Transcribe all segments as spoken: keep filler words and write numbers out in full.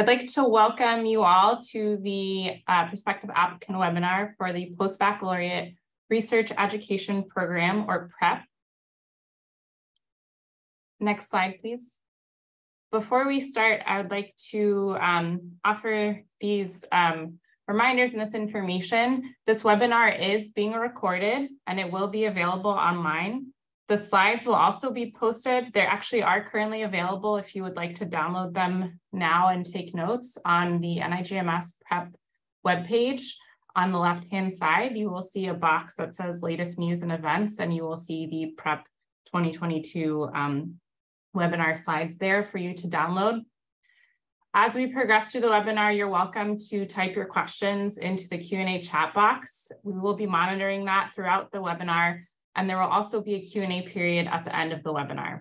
I'd like to welcome you all to the uh, prospective applicant webinar for the Postbaccalaureate Research Education Program, or PrEP. Next slide, please. Before we start, I would like to um, offer these um, reminders and this information. This webinar is being recorded and it will be available online. The slides will also be posted. They actually are currently available if you would like to download them now and take notes on the N I G M S PrEP webpage. On the left-hand side, you will see a box that says latest news and events, and you will see the PrEP twenty twenty-two um, webinar slides there for you to download. As we progress through the webinar, you're welcome to type your questions into the Q and A chat box. We will be monitoring that throughout the webinar, and there will also be a Q and A period at the end of the webinar.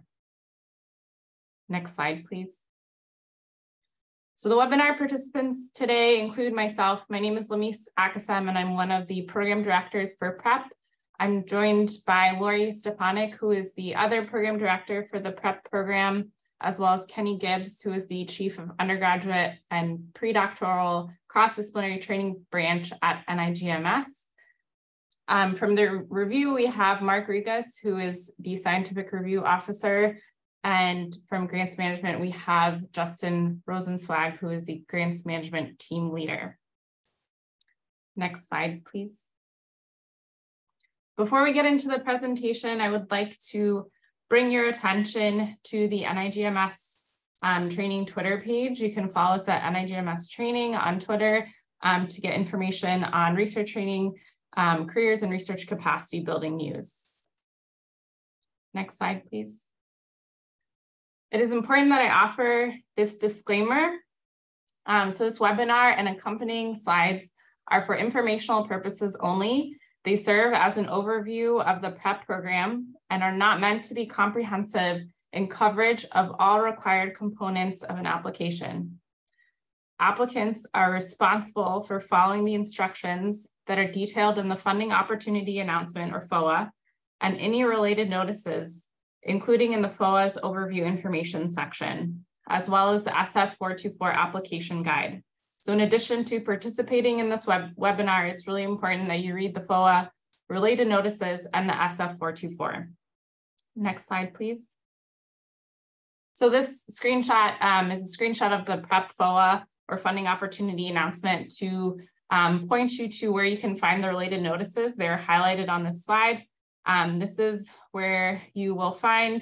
Next slide, please. So the webinar participants today include myself. My name is Lamees Alkasem, and I'm one of the program directors for PrEP. I'm joined by Laurie Stefanik, who is the other program director for the PrEP program, as well as Kenny Gibbs, who is the chief of undergraduate and predoctoral cross-disciplinary training branch at N I G M S. Um, from the review, we have Mark Regas, who is the scientific review officer. And from grants management, we have Justin Rosenswag, who is the grants management team leader. Next slide, please. Before we get into the presentation, I would like to bring your attention to the N I G M S um, training Twitter page. You can follow us at N I G M S training on Twitter um, to get information on research training, Um, careers and research capacity building news. Next slide, please. It is important that I offer this disclaimer. Um, so this webinar and accompanying slides are for informational purposes only. They serve as an overview of the PrEP program and are not meant to be comprehensive in coverage of all required components of an application. Applicants are responsible for following the instructions that are detailed in the Funding Opportunity Announcement, or F O A, and any related notices, including in the F O A's Overview Information section, as well as the S F four twenty-four Application Guide. So in addition to participating in this web webinar, it's really important that you read the F O A related notices and the S F four twenty-four. Next slide, please. So this screenshot um, is a screenshot of the PrEP F O A, or Funding Opportunity Announcement, to um, point you to where you can find the related notices. They're highlighted on this slide. Um, this is where you will find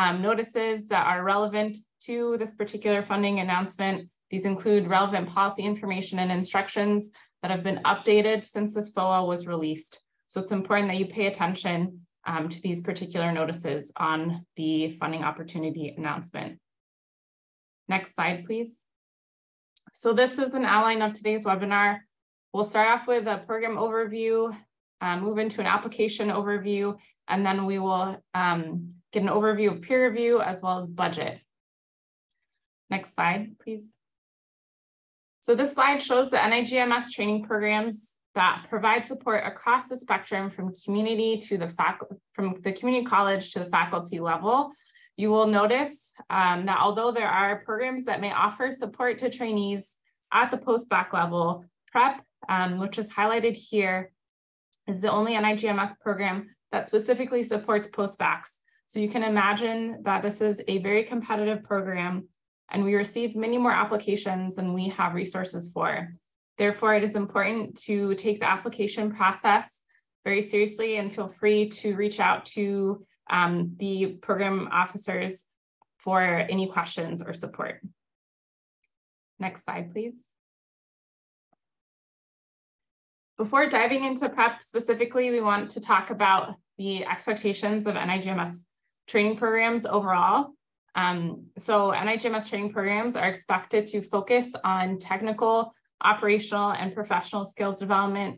um, notices that are relevant to this particular funding announcement. These include relevant policy information and instructions that have been updated since this F O A was released. So it's important that you pay attention um, to these particular notices on the Funding Opportunity Announcement. Next slide, please. So this is an outline of today's webinar. We'll start off with a program overview, uh, move into an application overview, and then we will um, get an overview of peer review as well as budget. Next slide, please. So this slide shows the N I G M S training programs that provide support across the spectrum from community to the fac from the community college to the faculty level. You will notice um, that although there are programs that may offer support to trainees at the post-bac level, PrEP, um, which is highlighted here, is the only N I G M S program that specifically supports post-bacs. So you can imagine that this is a very competitive program, and we receive many more applications than we have resources for. Therefore, it is important to take the application process very seriously and feel free to reach out to Um, the program officers for any questions or support. Next slide, please. Before diving into PrEP specifically, we want to talk about the expectations of N I G M S training programs overall. Um, so N I G M S training programs are expected to focus on technical, operational, and professional skills development.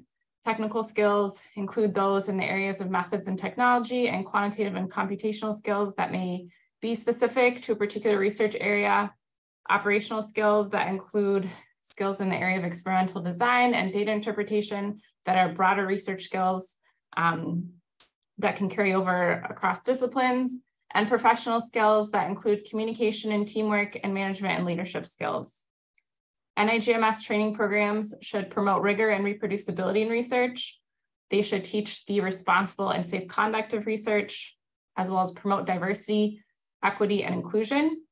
Technical skills include those in the areas of methods and technology, and quantitative and computational skills that may be specific to a particular research area. Operational skills that include skills in the area of experimental design and data interpretation that are broader research skills um, that can carry over across disciplines, and professional skills that include communication and teamwork and management and leadership skills. N I G M S training programs should promote rigor and reproducibility in research. They should teach the responsible and safe conduct of research, as well as promote diversity, equity, and inclusion.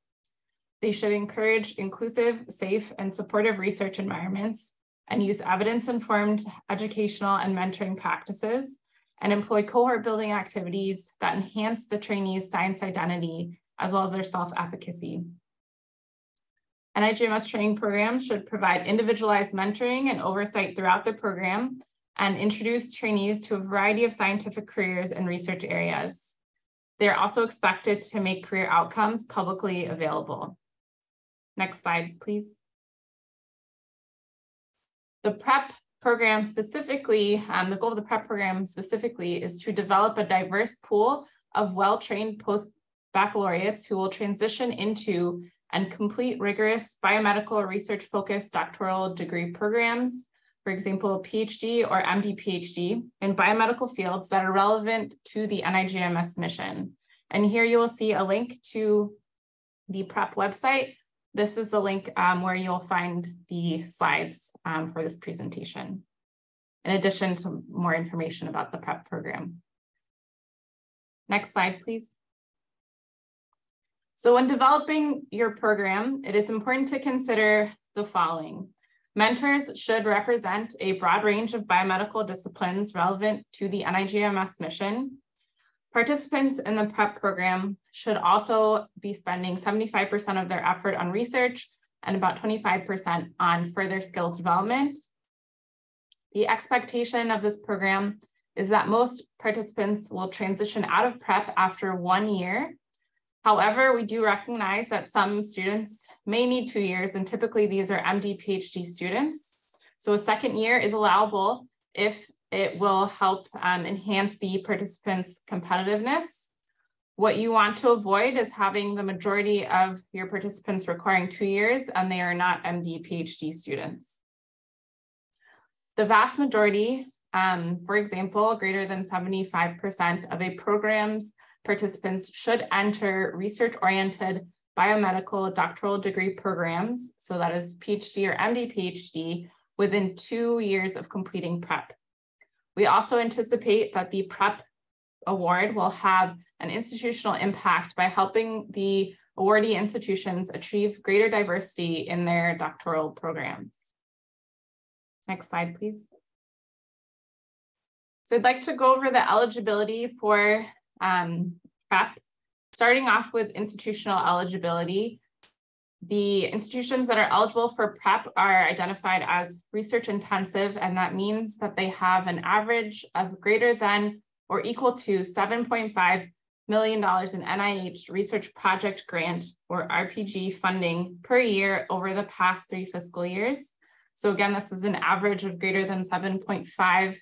They should encourage inclusive, safe, and supportive research environments and use evidence-informed educational and mentoring practices, and employ cohort building activities that enhance the trainees' science identity, as well as their self-efficacy. N I G M S training programs should provide individualized mentoring and oversight throughout the program and introduce trainees to a variety of scientific careers and research areas. They're also expected to make career outcomes publicly available. Next slide, please. The PrEP program specifically, um, the goal of the PrEP program specifically is to develop a diverse pool of well-trained post-baccalaureates who will transition into and complete rigorous biomedical research-focused doctoral degree programs, for example, P H D or M D Ph D in biomedical fields that are relevant to the N I G M S mission. And here you will see a link to the PrEP website. This is the link um, where you'll find the slides um, for this presentation, in addition to more information about the PrEP program. Next slide, please. So when developing your program, it is important to consider the following. Mentors should represent a broad range of biomedical disciplines relevant to the N I G M S mission. Participants in the PrEP program should also be spending seventy-five percent of their effort on research and about twenty-five percent on further skills development. The expectation of this program is that most participants will transition out of PrEP after one year. However, we do recognize that some students may need two years, and typically these are M D Ph D students. So a second year is allowable if it will help um, enhance the participants' competitiveness. What you want to avoid is having the majority of your participants requiring two years and they are not M D Ph D students. The vast majority, um, for example, greater than seventy-five percent of a program's participants should enter research-oriented biomedical doctoral degree programs, so that is P H D or M D Ph D, within two years of completing PrEP. We also anticipate that the PrEP award will have an institutional impact by helping the awardee institutions achieve greater diversity in their doctoral programs. Next slide, please. So I'd like to go over the eligibility for Um, PrEP. Starting off with institutional eligibility, the institutions that are eligible for PrEP are identified as research intensive, and that means that they have an average of greater than or equal to seven point five million dollars in N I H research project grant or R P G funding per year over the past three fiscal years. So again, this is an average of greater than seven point five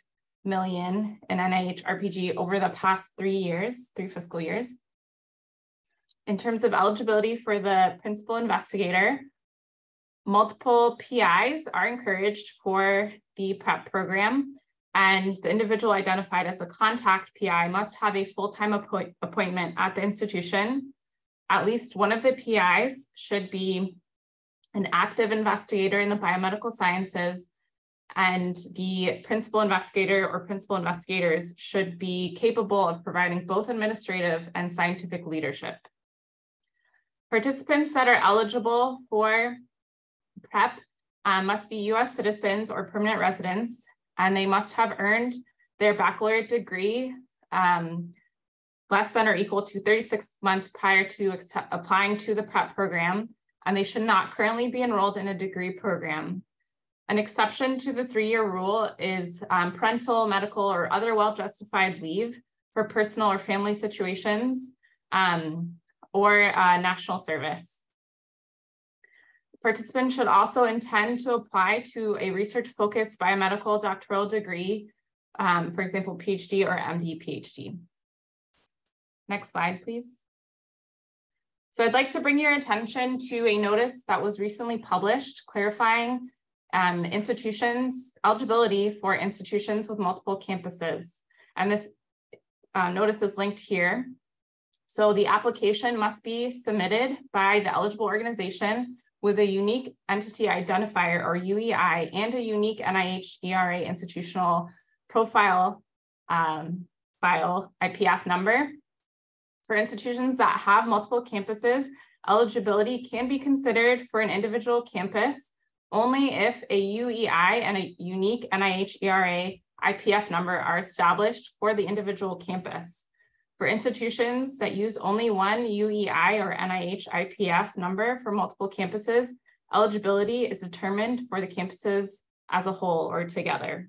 million in N I H R P G over the past three years, three fiscal years. In terms of eligibility for the principal investigator, multiple P Is are encouraged for the PrEP program, and the individual identified as a contact P I must have a full-time appoint appointment at the institution. At least one of the P Is should be an active investigator in the biomedical sciences, and the principal investigator or principal investigators should be capable of providing both administrative and scientific leadership. Participants that are eligible for PrEP um, must be U S citizens or permanent residents, and they must have earned their baccalaureate degree um, less than or equal to thirty-six months prior to applying to the PrEP program, and they should not currently be enrolled in a degree program. An exception to the three-year rule is um, parental, medical, or other well-justified leave for personal or family situations um, or uh, national service. Participants should also intend to apply to a research-focused biomedical doctoral degree, um, for example, P H D or M D Ph D. Next slide, please. So I'd like to bring your attention to a notice that was recently published clarifying Um, institutions, eligibility for institutions with multiple campuses. And this uh, notice is linked here. So the application must be submitted by the eligible organization with a unique entity identifier or U E I and a unique N I H E R A institutional profile um, file I P F number. For institutions that have multiple campuses, eligibility can be considered for an individual campus only if a U E I and a unique N I H E R A I P F number are established for the individual campus. For institutions that use only one U E I or N I H I P F number for multiple campuses, eligibility is determined for the campuses as a whole or together.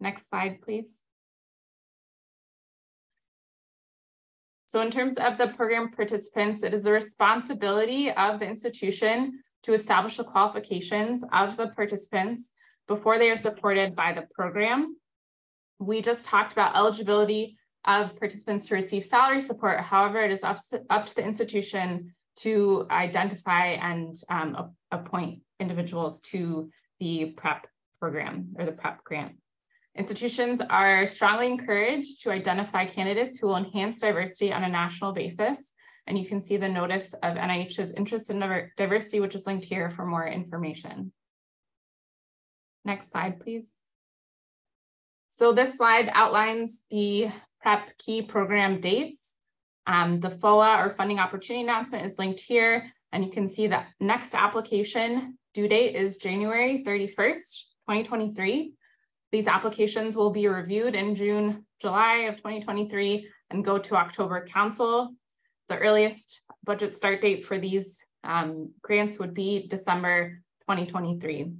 Next slide, please. So in terms of the program participants, it is the responsibility of the institution to establish the qualifications of the participants before they are supported by the program. We just talked about eligibility of participants to receive salary support. However, it is up to, up to the institution to identify and um, appoint individuals to the PrEP program or the PrEP grant. Institutions are strongly encouraged to identify candidates who will enhance diversity on a national basis. And you can see the notice of N I H's interest in diversity, which is linked here for more information. Next slide, please. So this slide outlines the PrEP key program dates. Um, the F O A or funding opportunity announcement is linked here. And you can see the next application due date is January thirty-first, twenty twenty-three. These applications will be reviewed in June, July of twenty twenty-three and go to October Council. The earliest budget start date for these um, grants would be December twenty twenty-three.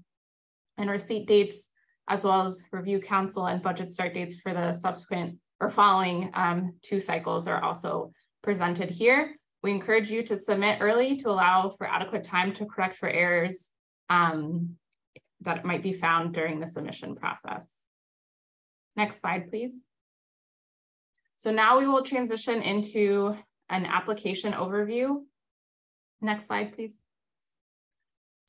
And receipt dates, as well as review council and budget start dates for the subsequent or following um, two cycles are also presented here. We encourage you to submit early to allow for adequate time to correct for errors um, that might be found during the submission process. Next slide, please. So now we will transition into an application overview. Next slide, please.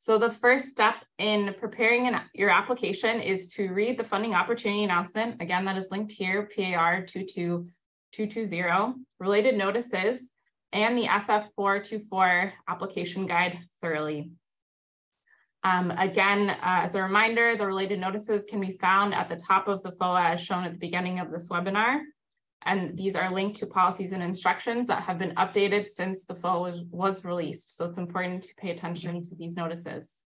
So the first step in preparing an, your application is to read the funding opportunity announcement. Again, that is linked here, P A R two two two two zero, related notices, and the S F four twenty-four application guide thoroughly. Um, again, uh, as a reminder, the related notices can be found at the top of the F O A as shown at the beginning of this webinar. And these are linked to policies and instructions that have been updated since the F O A was, was released. So it's important to pay attention to these notices.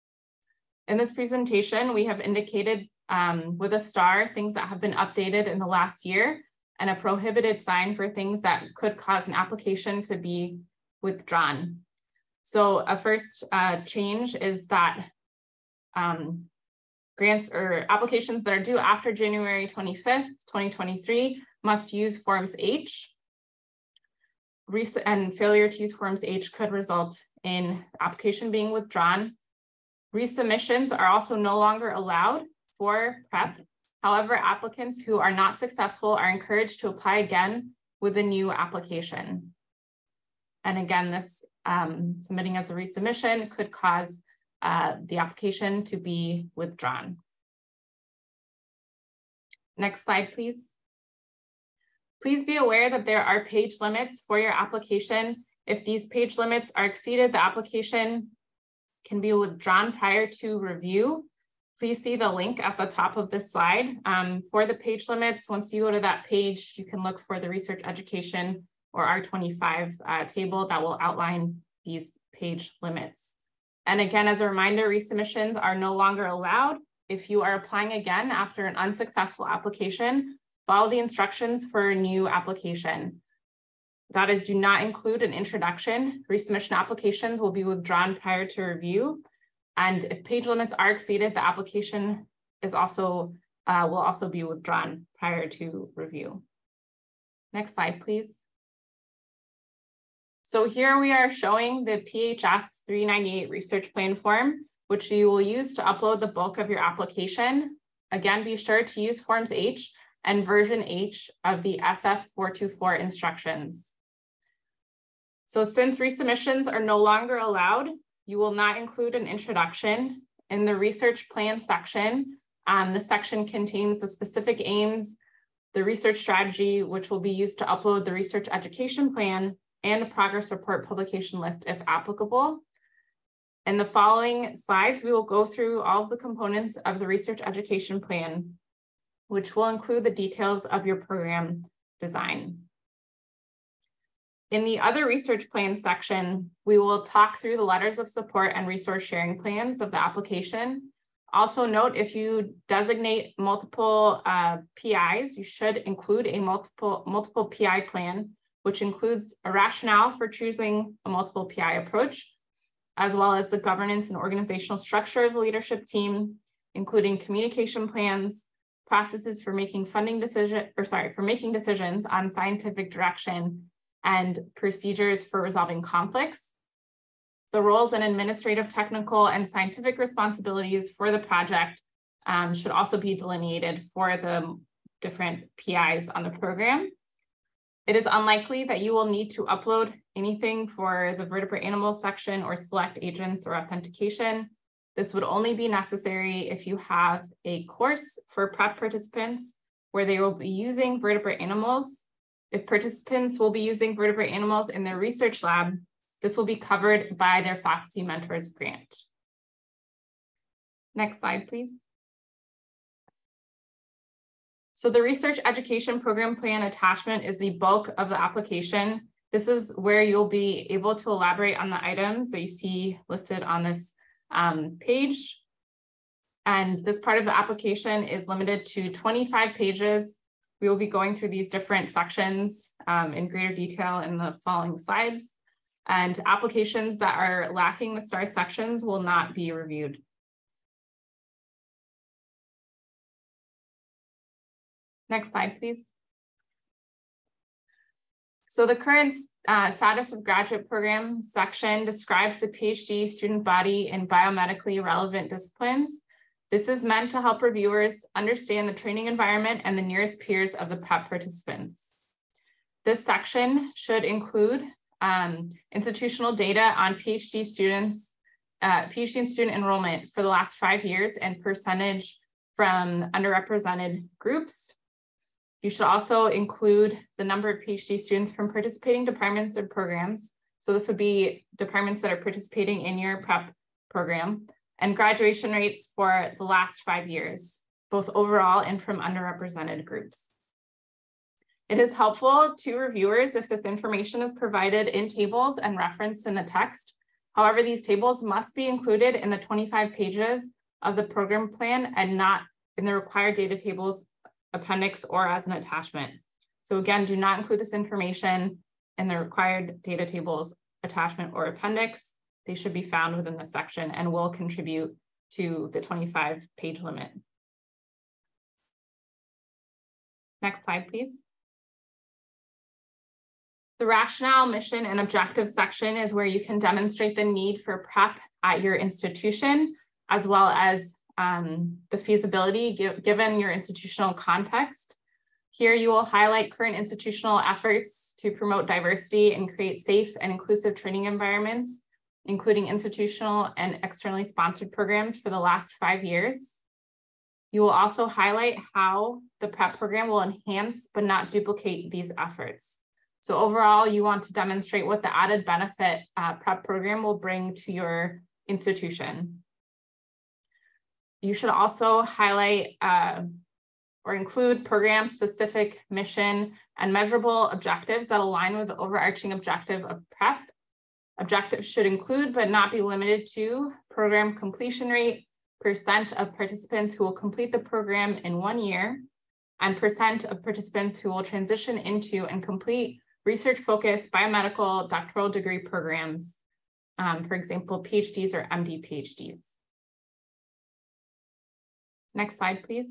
In this presentation, we have indicated um, with a star things that have been updated in the last year and a prohibited sign for things that could cause an application to be withdrawn. So a first uh, change is that um, grants or applications that are due after January twenty-fifth, twenty twenty-three must use Forms H, and failure to use Forms H could result in application being withdrawn. Resubmissions are also no longer allowed for PrEP. However, applicants who are not successful are encouraged to apply again with a new application. And again, this um, submitting as a resubmission could cause Uh, the application to be withdrawn. Next slide, please. Please be aware that there are page limits for your application. If these page limits are exceeded, the application can be withdrawn prior to review. Please see the link at the top of this slide. Um, for the page limits, once you go to that page, you can look for the Research Education or R twenty-five uh, table that will outline these page limits. And again, as a reminder, resubmissions are no longer allowed. If you are applying again after an unsuccessful application, follow the instructions for a new application. That is, do not include an introduction. Resubmission applications will be withdrawn prior to review. And if page limits are exceeded, the application is also uh, will also be withdrawn prior to review. Next slide, please. So here we are showing the P H S three ninety-eight research plan form, which you will use to upload the bulk of your application. Again, be sure to use Forms H and version H of the S F four twenty-four instructions. So since resubmissions are no longer allowed, you will not include an introduction. In the research plan section, um, the section contains the specific aims, the research strategy, which will be used to upload the research education plan, and a progress report publication list if applicable. In the following slides, we will go through all of the components of the research education plan, which will include the details of your program design. In the other research plan section, we will talk through the letters of support and resource sharing plans of the application. Also note, if you designate multiple uh, P Is, you should include a multiple, multiple P I plan, which includes a rationale for choosing a multiple P I approach, as well as the governance and organizational structure of the leadership team, including communication plans, processes for making funding decision, or sorry, for making decisions on scientific direction, and procedures for resolving conflicts, the roles and administrative, technical, and scientific responsibilities for the project um, should also be delineated for the different P Is on the program. It is unlikely that you will need to upload anything for the vertebrate animals section or select agents or authentication. This would only be necessary if you have a course for PrEP participants where they will be using vertebrate animals. If participants will be using vertebrate animals in their research lab, this will be covered by their faculty mentors grant. Next slide, please. So the research education program plan attachment is the bulk of the application. This is where you'll be able to elaborate on the items that you see listed on this um, page. And this part of the application is limited to twenty-five pages. We will be going through these different sections um, in greater detail in the following slides. And applications that are lacking the START sections will not be reviewed. Next slide, please. So the current uh, status of graduate program section describes the P H D student body in biomedically relevant disciplines. This is meant to help reviewers understand the training environment and the nearest peers of the PrEP participants. This section should include um, institutional data on P H D students, uh, P H D and student enrollment for the last five years and percentage from underrepresented groups. You should also include the number of P H D students from participating departments or programs. So this would be departments that are participating in your PrEP program, and graduation rates for the last five years, both overall and from underrepresented groups. It is helpful to reviewers if this information is provided in tables and referenced in the text. However, these tables must be included in the twenty-five pages of the program plan and not in the required data tables appendix or as an attachment. So again, do not include this information in the required data tables attachment or appendix. They should be found within this section and will contribute to the twenty-five page limit. Next slide, please. The rationale, mission, and objective section is where you can demonstrate the need for PrEP at your institution, as well as Um, the feasibility give, given your institutional context. Here you will highlight current institutional efforts to promote diversity and create safe and inclusive training environments, including institutional and externally sponsored programs for the last five years. You will also highlight how the PrEP program will enhance but not duplicate these efforts. So overall, you want to demonstrate what the added benefit uh, PrEP program will bring to your institution. You should also highlight uh, or include program-specific mission and measurable objectives that align with the overarching objective of PrEP. Objectives should include, but not be limited to, program completion rate, percent of participants who will complete the program in one year, and percent of participants who will transition into and complete research-focused biomedical doctoral degree programs, um, for example, P H Ds or M D Ph Ds. Next slide, please.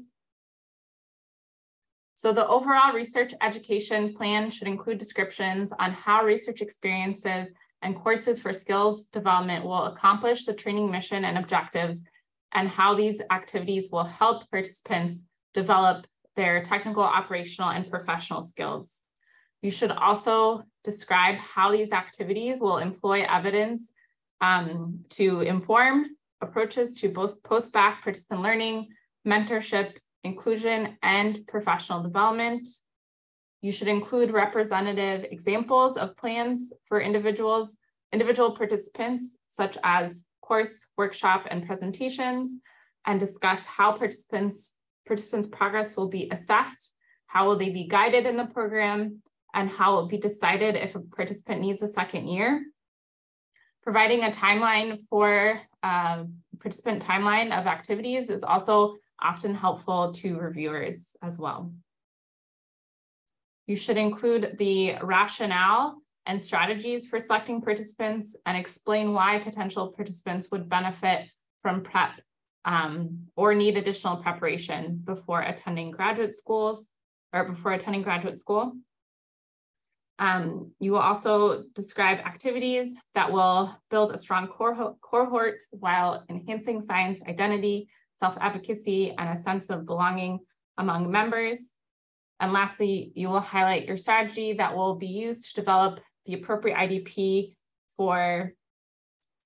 So the overall research education plan should include descriptions on how research experiences and courses for skills development will accomplish the training mission and objectives, and how these activities will help participants develop their technical, operational, and professional skills. You should also describe how these activities will employ evidence um, to inform approaches to both post-bac participant learning, mentorship, inclusion, and professional development. You should include representative examples of plans for individuals, individual participants, such as course, workshop, and presentations, and discuss how participants, participants' progress will be assessed, how will they be guided in the program, and how it will be decided if a participant needs a second year. Providing a timeline for uh, participant timeline of activities is also often helpful to reviewers as well. You should include the rationale and strategies for selecting participants and explain why potential participants would benefit from PrEP um, or need additional preparation before attending graduate schools or before attending graduate school. Um, you will also describe activities that will build a strong cohort while enhancing science identity, self-advocacy, and a sense of belonging among members. And lastly, you will highlight your strategy that will be used to develop the appropriate I D P for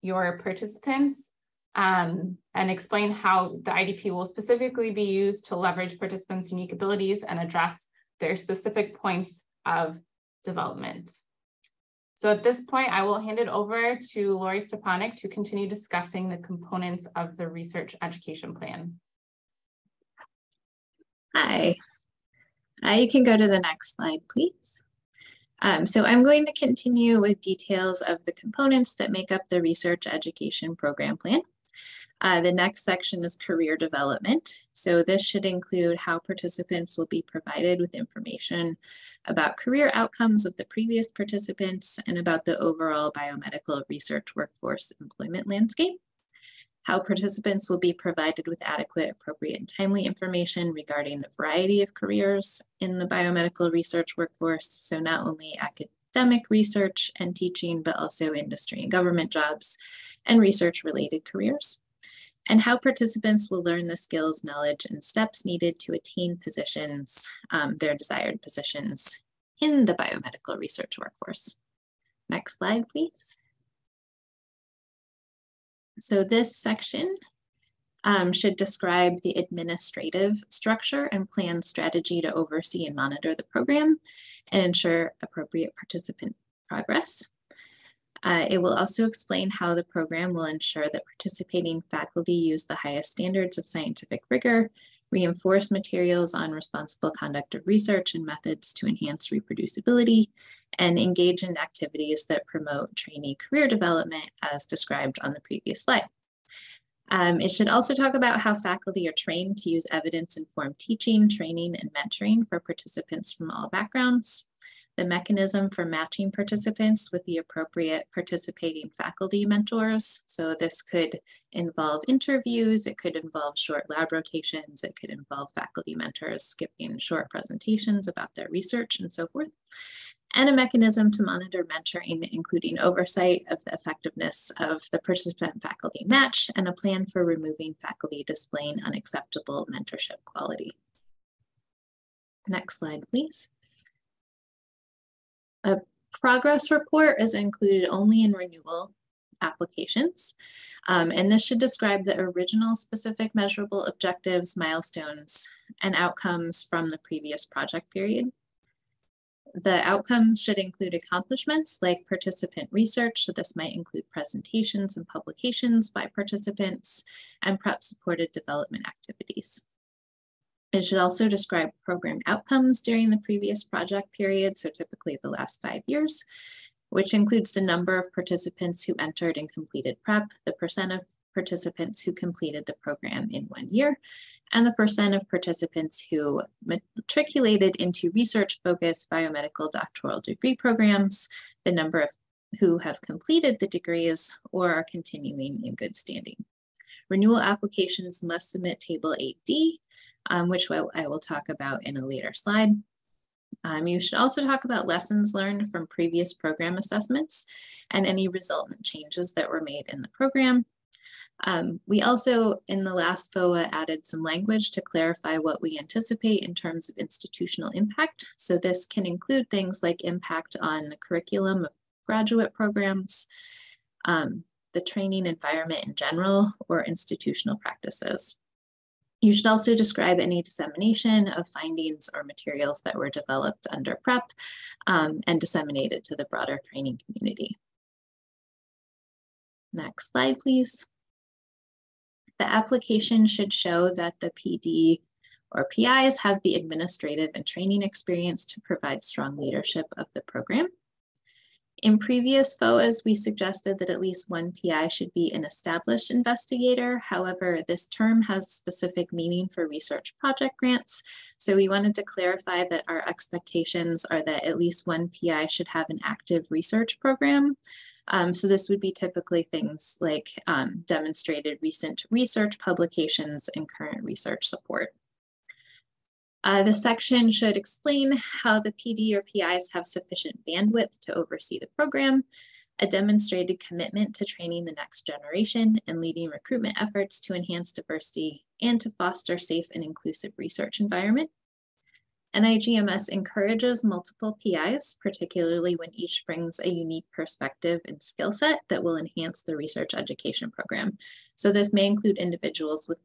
your participants um, and explain how the I D P will specifically be used to leverage participants' unique abilities and address their specific points of development. So at this point, I will hand it over to Laurie Stefanik to continue discussing the components of the research education plan. Hi. Uh, you can go to the next slide, please. Um, so I'm going to continue with details of the components that make up the research education program plan. Uh, the next section is career development. So this should include how participants will be provided with information about career outcomes of the previous participants and about the overall biomedical research workforce employment landscape. How participants will be provided with adequate, appropriate, and timely information regarding the variety of careers in the biomedical research workforce, so not only academic research and teaching, but also industry and government jobs and research-related careers, and how participants will learn the skills, knowledge, and steps needed to attain positions, um, their desired positions in the biomedical research workforce. Next slide, please. So this section um, should describe the administrative structure and plan strategy to oversee and monitor the program and ensure appropriate participant progress. Uh, it will also explain how the program will ensure that participating faculty use the highest standards of scientific rigor, reinforce materials on responsible conduct of research and methods to enhance reproducibility, and engage in activities that promote trainee career development as described on the previous slide. Um, it should also talk about how faculty are trained to use evidence-informed teaching, training, and mentoring for participants from all backgrounds, the mechanism for matching participants with the appropriate participating faculty mentors. So this could involve interviews, it could involve short lab rotations, it could involve faculty mentors giving short presentations about their research and so forth, and a mechanism to monitor mentoring, including oversight of the effectiveness of the participant-faculty match and a plan for removing faculty displaying unacceptable mentorship quality. Next slide, please. A progress report is included only in renewal applications, um, and this should describe the original specific measurable objectives, milestones, and outcomes from the previous project period. The outcomes should include accomplishments like participant research, so this might include presentations and publications by participants, and PrEP-supported development activities. It should also describe program outcomes during the previous project period, so typically the last five years, which includes the number of participants who entered and completed PrEP, the percent of participants who completed the program in one year, and the percent of participants who matriculated into research-focused biomedical doctoral degree programs, the number of who have completed the degrees or are continuing in good standing. Renewal applications must submit Table eight D, Um, which I will talk about in a later slide. Um, you should also talk about lessons learned from previous program assessments and any resultant changes that were made in the program. Um, we also, in the last F O A, added some language to clarify what we anticipate in terms of institutional impact. So this can include things like impact on the curriculum of graduate programs, um, the training environment in general, or institutional practices. You should also describe any dissemination of findings or materials that were developed under PrEP um, and disseminated to the broader training community. Next slide, please. The application should show that the P D or P Is have the administrative and training experience to provide strong leadership of the program. In previous F O As, we suggested that at least one P I should be an established investigator. However, this term has specific meaning for research project grants. So we wanted to clarify that our expectations are that at least one P I should have an active research program. Um, so this would be typically things like um, demonstrated recent research publications and current research support. Uh, the section should explain how the P D or P Is have sufficient bandwidth to oversee the program, a demonstrated commitment to training the next generation and leading recruitment efforts to enhance diversity and to foster safe and inclusive research environment. N I G M S encourages multiple P Is, particularly when each brings a unique perspective and skill set that will enhance the research education program. So this may include individuals with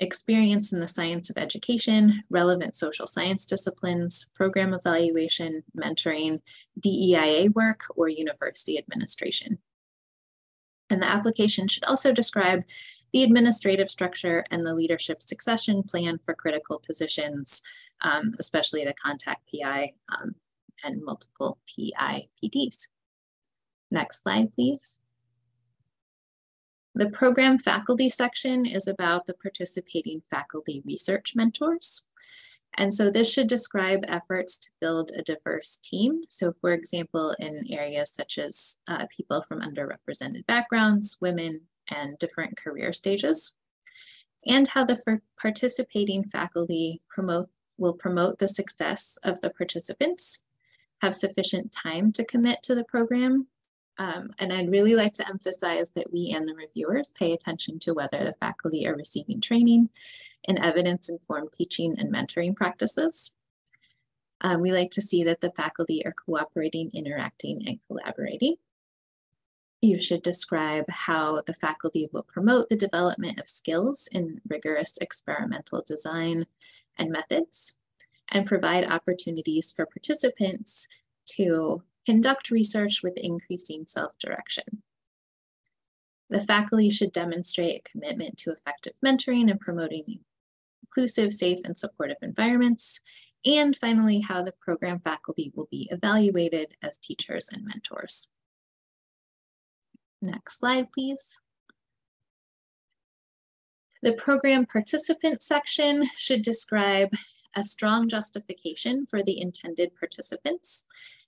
experience in the science of education, relevant social science disciplines, program evaluation, mentoring, D E I A work, or university administration. And the application should also describe the administrative structure and the leadership succession plan for critical positions, um, especially the contact P I um, and multiple P I P Ds. Next slide, please. The program faculty section is about the participating faculty research mentors. And so this should describe efforts to build a diverse team. So for example, in areas such as uh, people from underrepresented backgrounds, women, and different career stages, and how the participating faculty promote, will promote the success of the participants, have sufficient time to commit to the program, Um, and I'd really like to emphasize that we and the reviewers pay attention to whether the faculty are receiving training in evidence-informed teaching and mentoring practices. Uh, we like to see that the faculty are cooperating, interacting, and collaborating. You should describe how the faculty will promote the development of skills in rigorous experimental design and methods, and provide opportunities for participants to conduct research with increasing self-direction. The faculty should demonstrate a commitment to effective mentoring and promoting inclusive, safe, and supportive environments. And finally, how the program faculty will be evaluated as teachers and mentors. Next slide, please. The program participant section should describe a strong justification for the intended participants,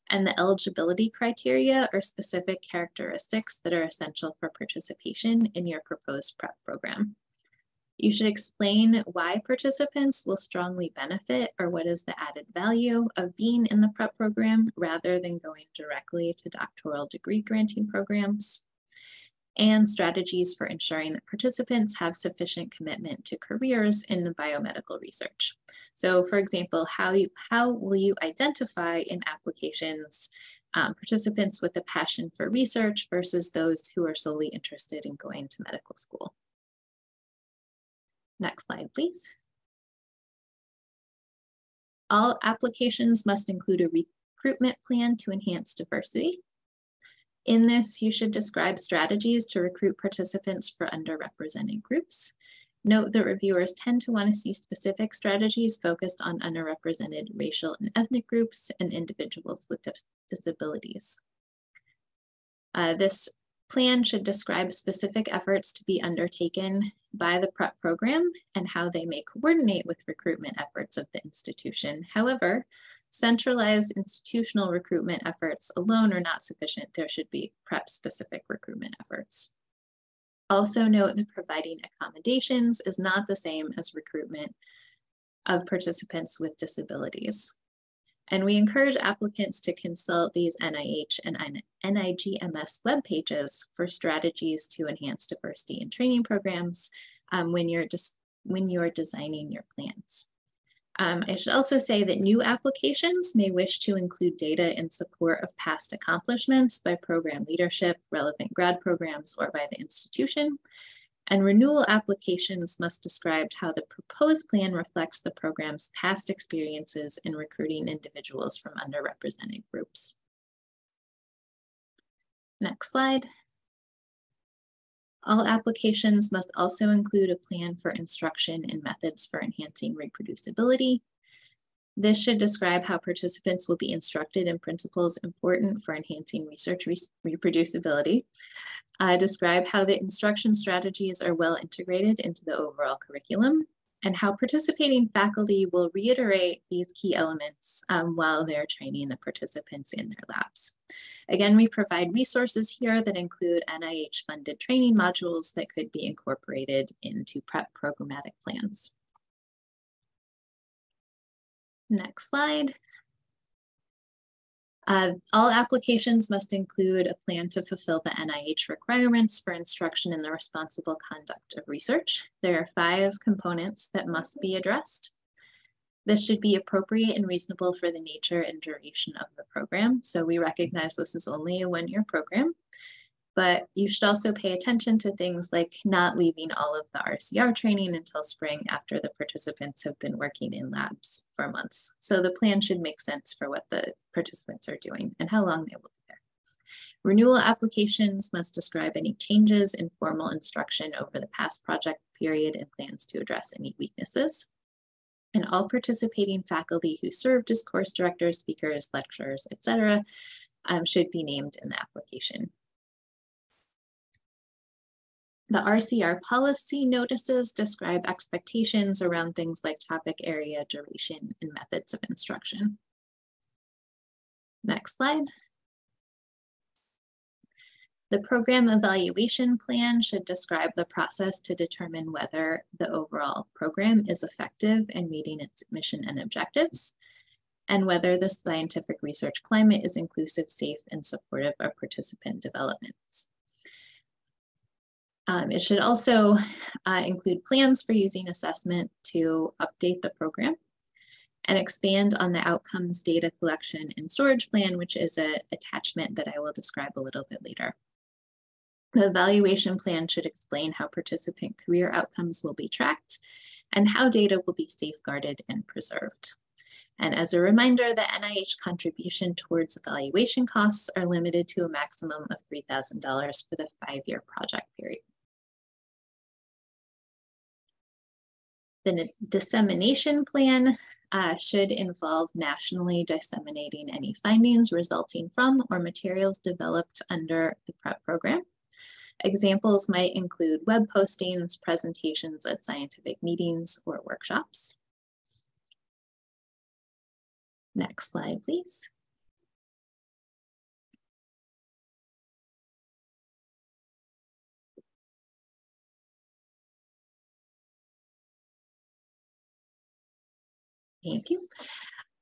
and the eligibility criteria are specific characteristics that are essential for participation in your proposed PrEP program. You should explain why participants will strongly benefit or what is the added value of being in the PrEP program rather than going directly to doctoral degree granting programs, and strategies for ensuring that participants have sufficient commitment to careers in the biomedical research. So for example, how, you, how will you identify in applications um, participants with a passion for research versus those who are solely interested in going to medical school? Next slide, please. All applications must include a recruitment plan to enhance diversity. In this, you should describe strategies to recruit participants for underrepresented groups. Note that reviewers tend to want to see specific strategies focused on underrepresented racial and ethnic groups and individuals with disabilities. Uh, this plan should describe specific efforts to be undertaken by the PrEP program and how they may coordinate with recruitment efforts of the institution. However, centralized institutional recruitment efforts alone are not sufficient. There should be PrEP-specific recruitment efforts. Also note that providing accommodations is not the same as recruitment of participants with disabilities. And we encourage applicants to consult these N I H and N I G M S web pages for strategies to enhance diversity in training programs um, when you're just when you're designing your plans. Um, I should also say that new applications may wish to include data in support of past accomplishments by program leadership, relevant grad programs, or by the institution. And renewal applications must describe how the proposed plan reflects the program's past experiences in recruiting individuals from underrepresented groups. Next slide. All applications must also include a plan for instruction and methods for enhancing reproducibility. This should describe how participants will be instructed in principles important for enhancing research re reproducibility. Uh, describe how the instruction strategies are well integrated into the overall curriculum, and how participating faculty will reiterate these key elements um, while they're training the participants in their labs. Again, we provide resources here that include N I H-funded training modules that could be incorporated into PrEP programmatic plans. Next slide. Uh, all applications must include a plan to fulfill the N I H requirements for instruction in the responsible conduct of research. There are five components that must be addressed. This should be appropriate and reasonable for the nature and duration of the program. So we recognize this is only a one-year program, but you should also pay attention to things like not leaving all of the R C R training until spring after the participants have been working in labs for months. So the plan should make sense for what the participants are doing and how long they will be there. Renewal applications must describe any changes in formal instruction over the past project period and plans to address any weaknesses. And all participating faculty who served as course directors, speakers, lecturers, et cetera, um, should be named in the application. The R C R policy notices describe expectations around things like topic area, duration, and methods of instruction. Next slide. The program evaluation plan should describe the process to determine whether the overall program is effective in meeting its mission and objectives, and whether the scientific research climate is inclusive, safe, and supportive of participant developments. Um, it should also uh, include plans for using assessment to update the program and expand on the outcomes data collection and storage plan, which is an attachment that I will describe a little bit later. The evaluation plan should explain how participant career outcomes will be tracked and how data will be safeguarded and preserved. And as a reminder, the N I H contribution towards evaluation costs are limited to a maximum of three thousand dollars for the five-year project period. The dissemination plan uh, should involve nationally disseminating any findings resulting from or materials developed under the PrEP program. Examples might include web postings, presentations at scientific meetings, or workshops. Next slide, please. Thank you.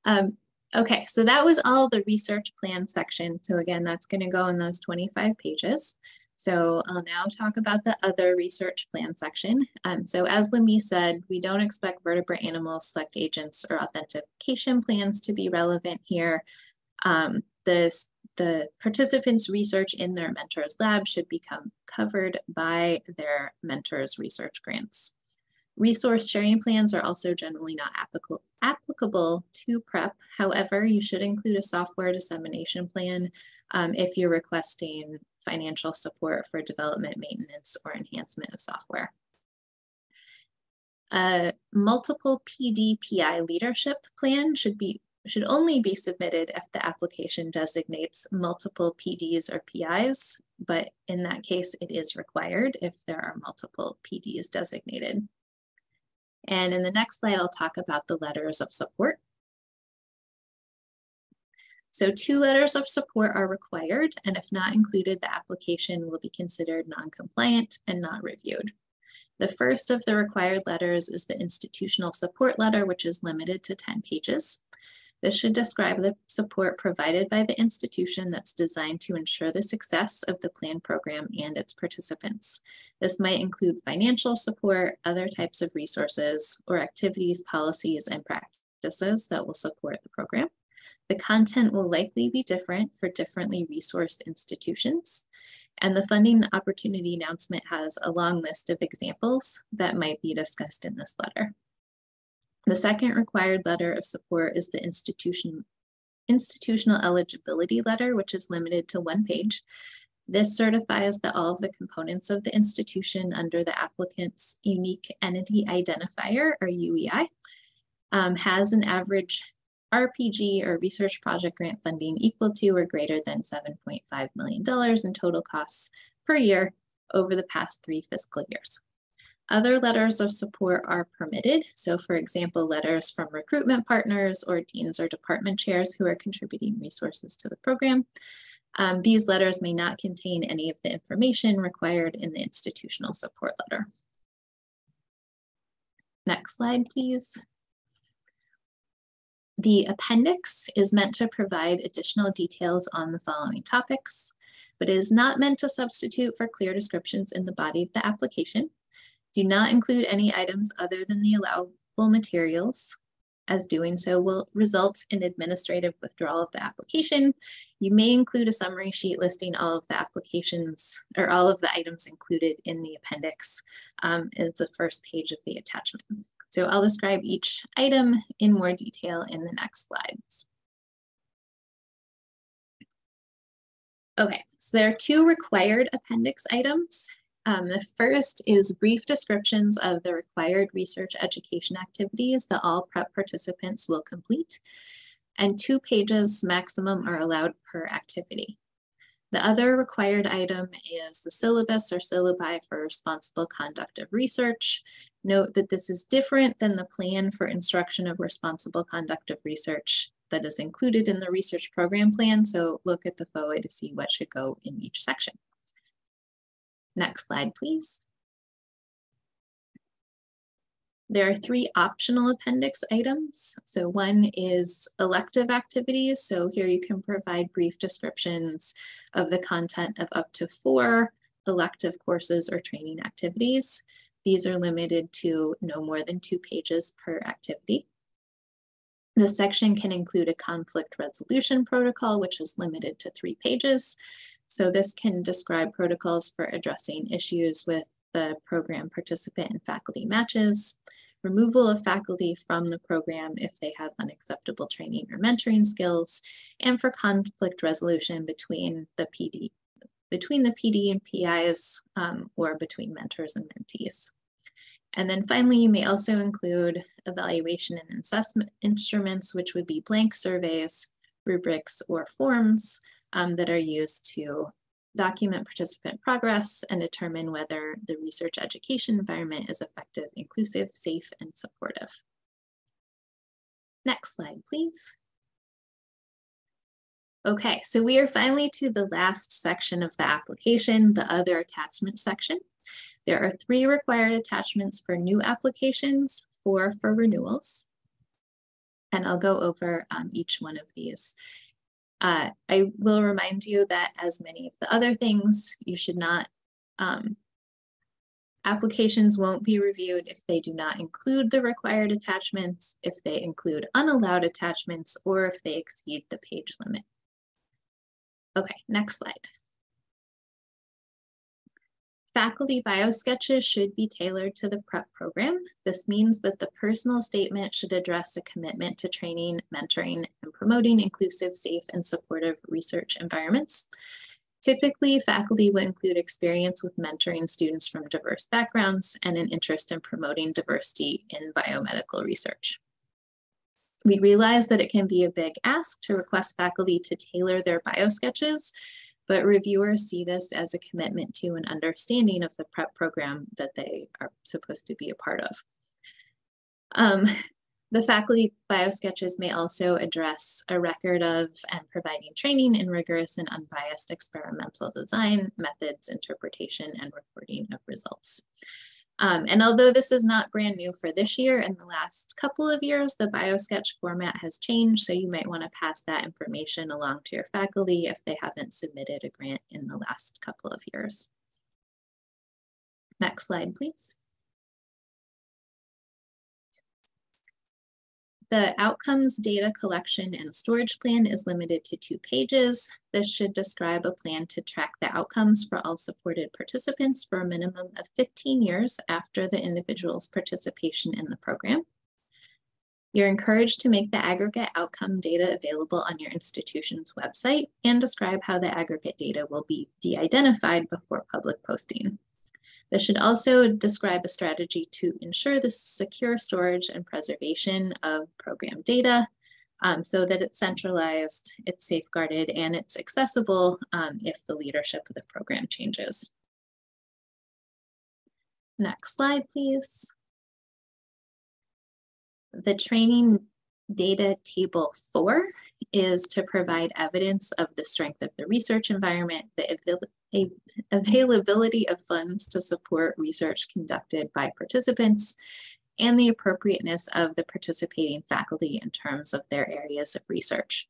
Um, okay, so that was all the research plan section. So again, that's going to go in those twenty-five pages. So I'll now talk about the other research plan section. Um, so as Lamees said, we don't expect vertebrate animals, select agents, or authentication plans to be relevant here. Um, this, the participants' research in their mentor's lab should become covered by their mentor's research grants. Resource sharing plans are also generally not applic- applicable to PrEP. However, you should include a software dissemination plan um, if you're requesting financial support for development, maintenance, or enhancement of software. A multiple P D P I leadership plan should be should only be submitted if the application designates multiple P Ds or P Is, but in that case, it is required if there are multiple P Ds designated. And in the next slide, I'll talk about the letters of support. So two letters of support are required, and if not included, the application will be considered non-compliant and not reviewed. The first of the required letters is the institutional support letter, which is limited to ten pages. This should describe the support provided by the institution that's designed to ensure the success of the plan program and its participants. This might include financial support, other types of resources, or activities, policies, and practices that will support the program. The content will likely be different for differently resourced institutions, and the funding opportunity announcement has a long list of examples that might be discussed in this letter. The second required letter of support is the institution, institutional eligibility letter, which is limited to one page. This certifies that all of the components of the institution under the applicant's unique entity identifier, or U E I, um, has an average R P G or research project grant funding equal to or greater than seven point five million dollars in total costs per year over the past three fiscal years. Other letters of support are permitted. So for example, letters from recruitment partners or deans or department chairs who are contributing resources to the program. Um, these letters may not contain any of the information required in the institutional support letter. Next slide, please. The appendix is meant to provide additional details on the following topics, but it is not meant to substitute for clear descriptions in the body of the application. Do not include any items other than the allowable materials, as doing so will result in administrative withdrawal of the application. You may include a summary sheet listing all of the applications or all of the items included in the appendix. Um, it's the first page of the attachment. So I'll describe each item in more detail in the next slides. Okay, so there are two required appendix items. Um, the first is brief descriptions of the required research education activities that all PrEP participants will complete, and two pages maximum are allowed per activity. The other required item is the syllabus or syllabi for responsible conduct of research. Note that this is different than the plan for instruction of responsible conduct of research that is included in the research program plan, so look at the F O A to see what should go in each section. Next slide, please. There are three optional appendix items. So one is elective activities. So here you can provide brief descriptions of the content of up to four elective courses or training activities. These are limited to no more than two pages per activity. This section can include a conflict resolution protocol, which is limited to three pages. So this can describe protocols for addressing issues with the program participant and faculty matches, removal of faculty from the program if they have unacceptable training or mentoring skills, and for conflict resolution between the P D, between the P D and P Is, um, or between mentors and mentees. And then finally, you may also include evaluation and assessment instruments, which would be blank surveys, rubrics, or forms Um, that are used to document participant progress and determine whether the research education environment is effective, inclusive, safe, and supportive. Next slide, please. Okay, so we are finally to the last section of the application, the other attachment section. There are three required attachments for new applications, four for renewals, and I'll go over um, each one of these. Uh, I will remind you that, as many of the other things, you should not, um, applications won't be reviewed if they do not include the required attachments, if they include unallowed attachments, or if they exceed the page limit. Okay, next slide. Faculty bio sketches should be tailored to the PrEP program. This means that the personal statement should address a commitment to training, mentoring, and promoting inclusive, safe, and supportive research environments. Typically, faculty will include experience with mentoring students from diverse backgrounds and an interest in promoting diversity in biomedical research. We realize that it can be a big ask to request faculty to tailor their bio sketches, but reviewers see this as a commitment to an understanding of the PrEP program that they are supposed to be a part of. Um, the faculty bio sketches may also address a record of and providing training in rigorous and unbiased experimental design, methods, interpretation, and reporting of results. Um, and although this is not brand new for this year, in the last couple of years, the biosketch format has changed, so you might want to pass that information along to your faculty if they haven't submitted a grant in the last couple of years. Next slide, please. The outcomes data collection and storage plan is limited to two pages. This should describe a plan to track the outcomes for all supported participants for a minimum of fifteen years after the individual's participation in the program. You're encouraged to make the aggregate outcome data available on your institution's website and describe how the aggregate data will be de-identified before public posting. This should also describe a strategy to ensure the secure storage and preservation of program data um, so that it's centralized, it's safeguarded, and it's accessible um, if the leadership of the program changes. Next slide, please. The training data table four is to provide evidence of the strength of the research environment, the availability of funds to support research conducted by participants, and the appropriateness of the participating faculty in terms of their areas of research.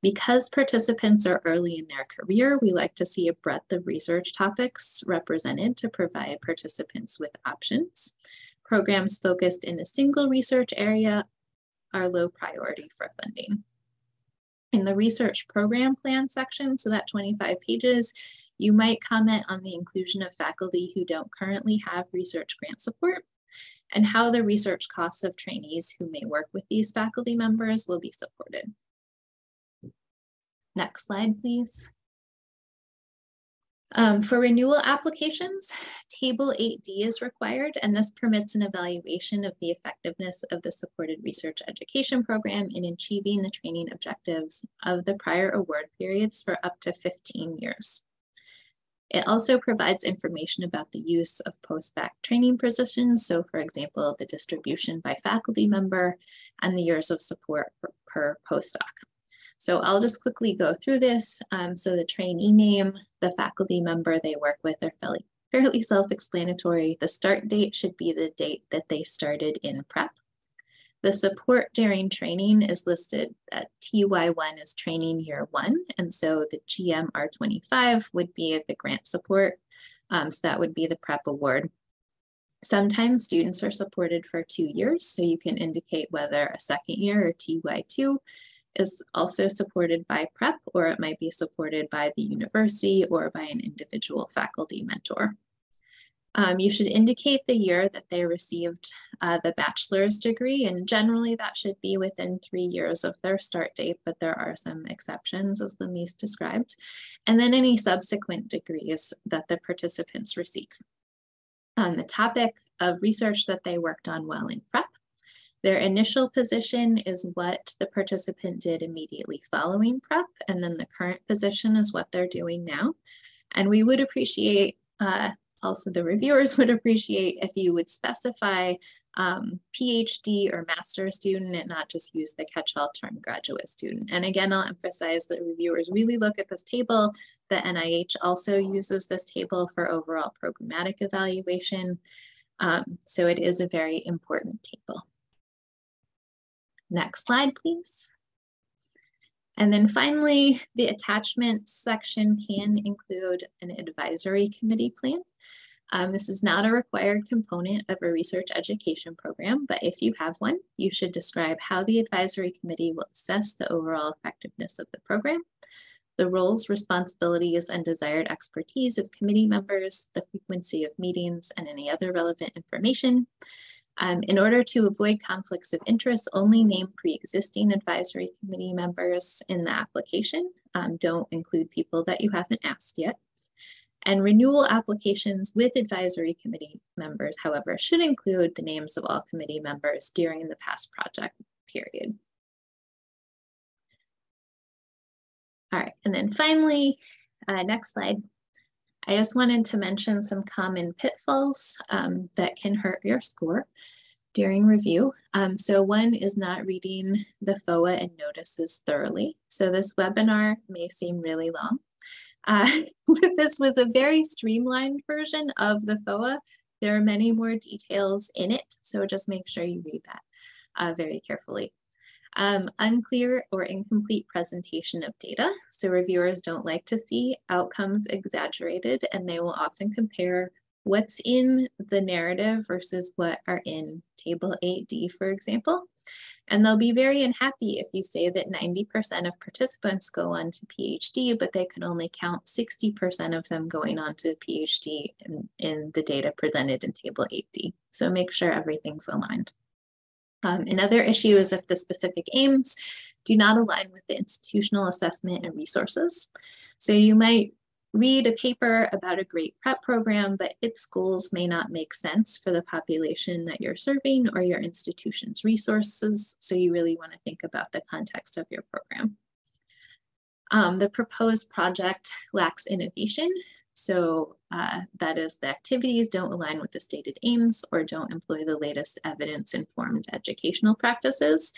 Because participants are early in their career, we like to see a breadth of research topics represented to provide participants with options. Programs focused in a single research area are low priority for funding. In the research program plan section, so that twenty-five pages, you might comment on the inclusion of faculty who don't currently have research grant support and how the research costs of trainees who may work with these faculty members will be supported. Next slide, please. Um, for renewal applications, Table eight D is required, and this permits an evaluation of the effectiveness of the supported research education program in achieving the training objectives of the prior award periods for up to fifteen years. It also provides information about the use of post-bac training positions, so for example, the distribution by faculty member and the years of support per, per postdoc. So I'll just quickly go through this. Um, so the trainee name, the faculty member they work with are fairly, fairly self-explanatory. The start date should be the date that they started in PrEP. The support during training is listed at T Y one as training year one. And so the G M R twenty-five would be the grant support. Um, so that would be the PrEP award. Sometimes students are supported for two years. So you can indicate whether a second year or T Y two is also supported by PrEP, or it might be supported by the university or by an individual faculty mentor. Um, you should indicate the year that they received uh, the bachelor's degree, and generally that should be within three years of their start date, but there are some exceptions as Lamees described, and then any subsequent degrees that the participants receive. Um, the topic of research that they worked on while in PrEP. Their initial position is what the participant did immediately following PrEP, and then the current position is what they're doing now. And we would appreciate, uh, also the reviewers would appreciate if you would specify um, P H D or master's student and not just use the catch-all term graduate student. And again, I'll emphasize that reviewers really look at this table. The N I H also uses this table for overall programmatic evaluation. Um, so it is a very important table. Next slide, please. And then finally, the attachment section can include an advisory committee plan. Um, this is not a required component of a research education program, but if you have one, you should describe how the advisory committee will assess the overall effectiveness of the program, the roles, responsibilities, and desired expertise of committee members, the frequency of meetings, and any other relevant information. Um, in order to avoid conflicts of interest, only name pre-existing advisory committee members in the application. Um, don't include people that you haven't asked yet. And renewal applications with advisory committee members, however, should include the names of all committee members during the past project period. All right, and then finally, uh, next slide. I just wanted to mention some common pitfalls um, that can hurt your score during review. Um, so one is not reading the F O A and notices thoroughly. So this webinar may seem really long. Uh, this was a very streamlined version of the F O A. There are many more details in it, so just make sure you read that uh, very carefully. Um, unclear or incomplete presentation of data. So reviewers don't like to see outcomes exaggerated, and they will often compare what's in the narrative versus what are in Table eight D, for example. And they'll be very unhappy if you say that ninety percent of participants go on to P H D, but they can only count sixty percent of them going on to P H D in, in the data presented in Table eight D. So make sure everything's aligned. Um, another issue is if the specific aims do not align with the institutional assessment and resources. So you might read a paper about a great PrEP program, but its goals may not make sense for the population that you're serving or your institution's resources. So you really want to think about the context of your program. Um, the proposed project lacks innovation. So uh, that is, the activities don't align with the stated aims or don't employ the latest evidence-informed educational practices.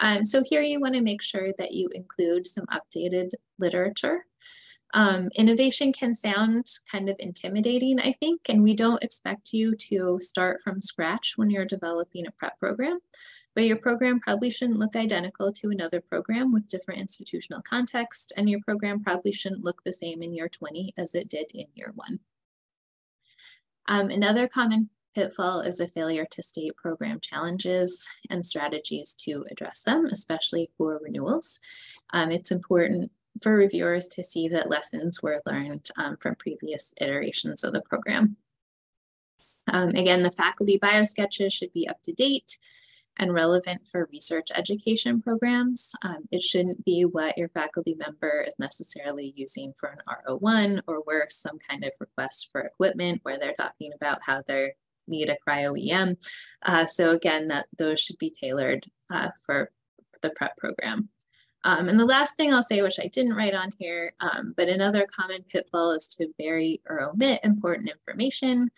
Um, so here you want to make sure that you include some updated literature. Um, innovation can sound kind of intimidating, I think, and we don't expect you to start from scratch when you're developing a PrEP program. But your program probably shouldn't look identical to another program with different institutional context, and your program probably shouldn't look the same in year twenty as it did in year one. Um, another common pitfall is a failure to state program challenges and strategies to address them, especially for renewals. Um, it's important for reviewers to see that lessons were learned um, from previous iterations of the program. Um, again, the faculty bio sketches should be up to date and relevant for research education programs. Um, it shouldn't be what your faculty member is necessarily using for an R O one, or worse, some kind of request for equipment where they're talking about how they need a cryo-E M. Uh, so again, that those should be tailored uh, for the PrEP program. Um, and the last thing I'll say, which I didn't write on here, um, but another common pitfall is to vary or omit important information.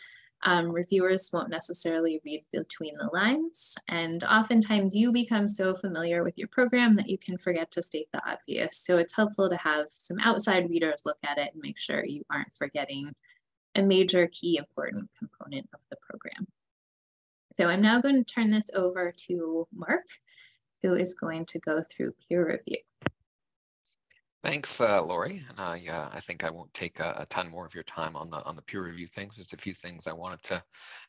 Um, reviewers won't necessarily read between the lines, and oftentimes you become so familiar with your program that you can forget to state the obvious. So it's helpful to have some outside readers look at it and make sure you aren't forgetting a major key important component of the program. So I'm now going to turn this over to Mark, who is going to go through peer review. Thanks, uh, Laurie. And I, uh, I think I won't take a, a ton more of your time on the on the peer review things. Just a few things I wanted to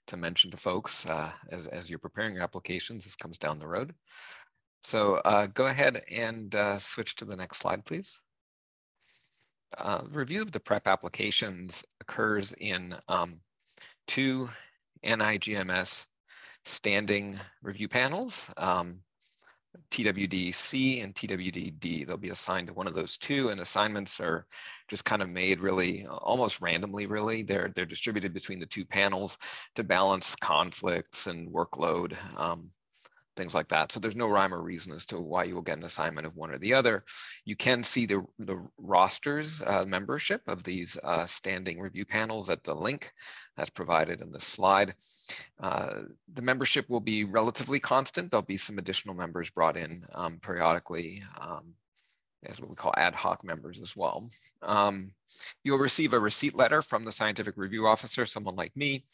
to mention to folks uh, as as you're preparing your applications. This comes down the road, so uh, go ahead and uh, switch to the next slide, please. Uh, review of the PrEP applications occurs in um, two N I G M S standing review panels. Um, T W D C and T W D D. They'll be assigned to one of those two, and assignments are just kind of made really almost randomly, really. They're, they're distributed between the two panels to balance conflicts and workload, um, things like that. So there's no rhyme or reason as to why you will get an assignment of one or the other. You can see the, the rosters, uh, membership of these uh, standing review panels at the link that's provided in this slide. Uh, the membership will be relatively constant. There'll be some additional members brought in um, periodically, um, as what we call ad hoc members as well. Um, you'll receive a receipt letter from the scientific review officer, someone like me,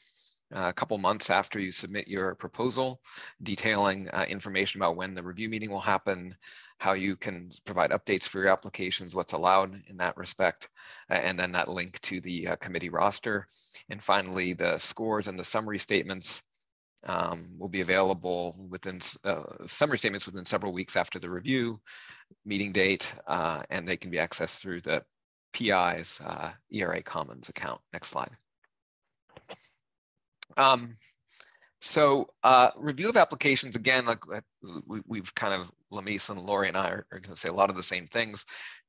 Uh, a couple months after you submit your proposal, detailing uh, information about when the review meeting will happen, how you can provide updates for your applications, what's allowed in that respect, uh, and then that link to the uh, committee roster. And finally, the scores and the summary statements um, will be available within uh, summary statements within several weeks after the review meeting date, uh, and they can be accessed through the P I's uh, E R A Commons account. Next slide. Um, so uh, review of applications, again, like we, we've kind of, Lamees and Laurie and I are, are going to say a lot of the same things.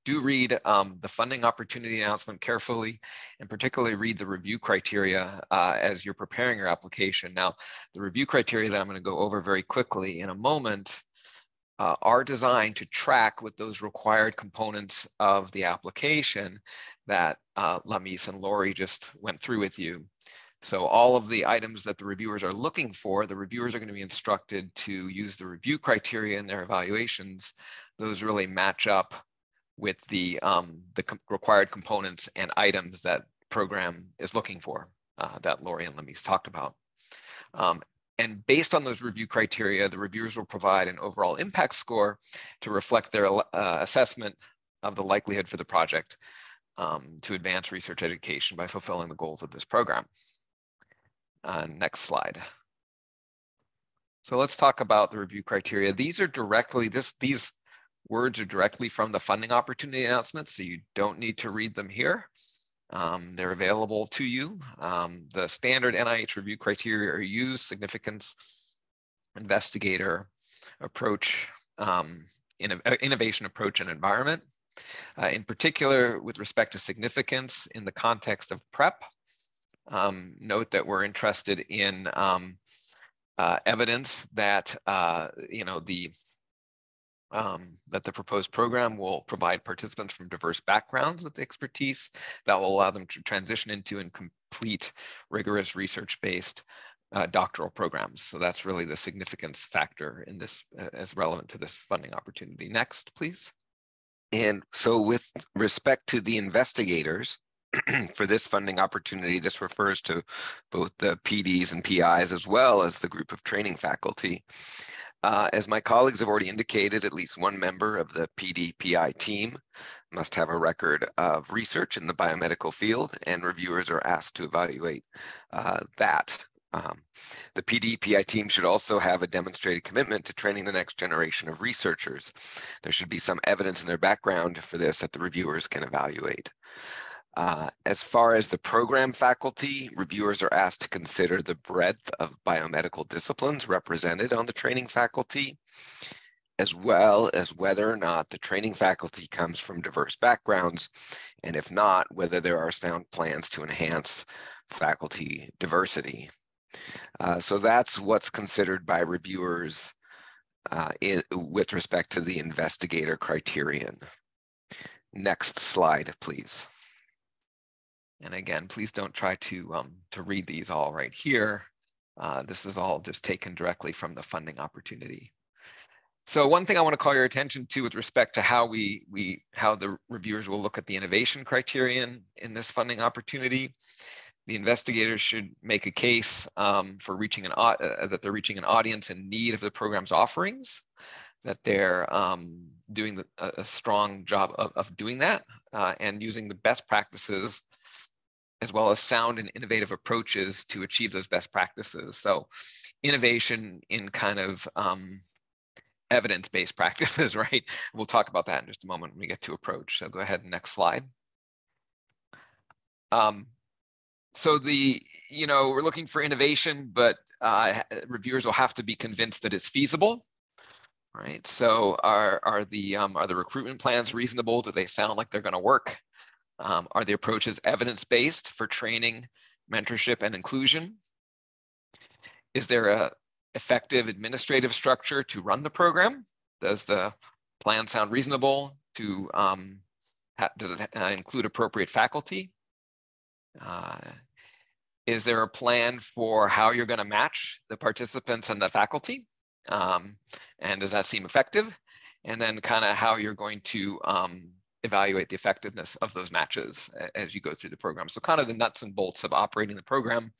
Do read um, the funding opportunity announcement carefully, and particularly read the review criteria uh, as you're preparing your application. Now, the review criteria that I'm going to go over very quickly in a moment uh, are designed to track with those required components of the application that uh, Lamees and Laurie just went through with you. So all of the items that the reviewers are looking for, the reviewers are going to be instructed to use the review criteria in their evaluations. Those really match up with the, um, the com required components and items that program is looking for, uh, that Laurie and Lamees talked about. Um, and based on those review criteria, the reviewers will provide an overall impact score to reflect their uh, assessment of the likelihood for the project um, to advance research education by fulfilling the goals of this program. Uh, next slide. So let's talk about the review criteria. These are directly, this, these words are directly from the funding opportunity announcements, so you don't need to read them here. Um, they're available to you. Um, the standard N I H review criteria are use, significance, investigator, approach, um, innovation approach and environment. Uh, in particular, with respect to significance in the context of PrEP, um, note that we're interested in um, uh, evidence that uh, you know the um, that the proposed program will provide participants from diverse backgrounds with expertise that will allow them to transition into and complete rigorous research-based uh, doctoral programs. So that's really the significance factor in this uh, as relevant to this funding opportunity. Next, please. And so with respect to the investigators for this funding opportunity, this refers to both the P Ds and P Is as well as the group of training faculty. Uh, as my colleagues have already indicated, at least one member of the P D P I team must have a record of research in the biomedical field, and reviewers are asked to evaluate uh, that. Um, the P D P I team should also have a demonstrated commitment to training the next generation of researchers. There should be some evidence in their background for this that the reviewers can evaluate. Uh, as far as the program faculty, reviewers are asked to consider the breadth of biomedical disciplines represented on the training faculty, as well as whether or not the training faculty comes from diverse backgrounds, and if not, whether there are sound plans to enhance faculty diversity. Uh, so that's what's considered by reviewers uh, in, with respect to the investigator criterion. Next slide, please. And again, please don't try to, um, to read these all right here. Uh, this is all just taken directly from the funding opportunity. So one thing I want to call your attention to with respect to how we, we how the reviewers will look at the innovation criterion in this funding opportunity. The investigators should make a case um, for reaching an uh, that they're reaching an audience in need of the program's offerings, that they're um, doing the, a strong job of, of doing that uh, and using the best practices as well as sound and innovative approaches to achieve those best practices. So innovation in kind of um, evidence-based practices, right? We'll talk about that in just a moment when we get to approach. So go ahead, next slide. Um, So the, you know, we're looking for innovation, but uh, reviewers will have to be convinced that it's feasible, right? So are, are, the, um, are the recruitment plans reasonable? Do they sound like they're going to work? Um, are the approaches evidence-based for training, mentorship, and inclusion? Is there an effective administrative structure to run the program? Does the plan sound reasonable? To, um, does it uh, include appropriate faculty? Uh, is there a plan for how you're going to match the participants and the faculty? Um, and does that seem effective? And then kind of how you're going to um, evaluate the effectiveness of those matches as you go through the program. So kind of the nuts and bolts of operating the program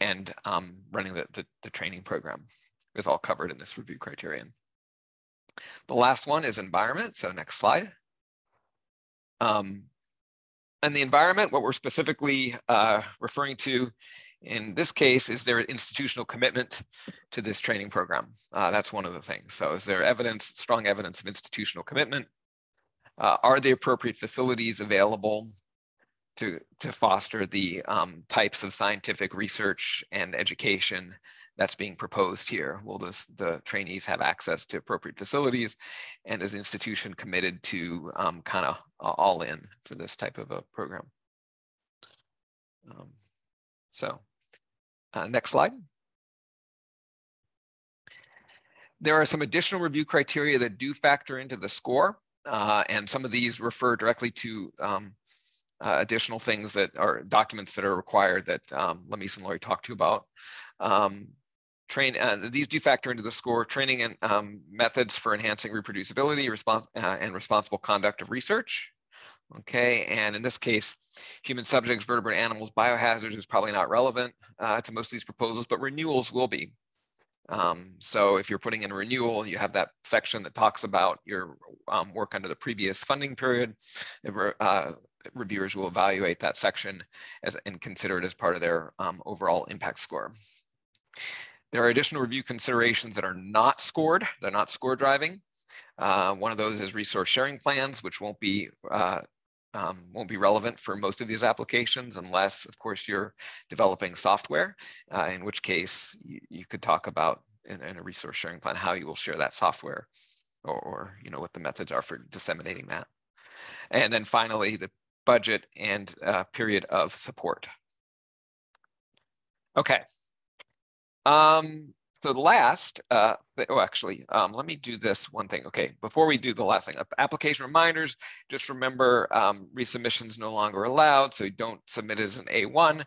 and um, running the, the, the training program is all covered in this review criterion. The last one is environment. So next slide. Um, And the environment, what we're specifically uh, referring to in this case is their institutional commitment to this training program. Uh, that's one of the things. So is there evidence, strong evidence of institutional commitment? Uh, are the appropriate facilities available to, to foster the um, types of scientific research and education that's being proposed here? Will this, the trainees have access to appropriate facilities? And is the institution committed to um, kind of all in for this type of a program? Um, so uh, next slide. There are some additional review criteria that do factor into the score. Uh, and some of these refer directly to um, Uh, additional things that are documents that are required that um, Lamees and Laurie talked to about. Um, train, uh, these do factor into the score, training and um, methods for enhancing reproducibility response, uh, and responsible conduct of research. Okay, and in this case, human subjects, vertebrate animals, biohazards is probably not relevant uh, to most of these proposals, but renewals will be. Um, so if you're putting in a renewal, you have that section that talks about your um, work under the previous funding period. If, uh, reviewers will evaluate that section as, and consider it as part of their um, overall impact score. There are additional review considerations that are not scored. They're not score driving. Uh, one of those is resource sharing plans, which won't be uh, um, won't be relevant for most of these applications unless, of course, you're developing software, uh, in which case you, you could talk about and, and a resource sharing plan, how you will share that software, or, or you know, what the methods are for disseminating that. And then finally, the budget and uh, period of support. Okay. Um, so the last, uh, oh, actually, um, let me do this one thing. Okay, before we do the last thing, application reminders, just remember um, resubmissions no longer allowed, so don't submit as an A one.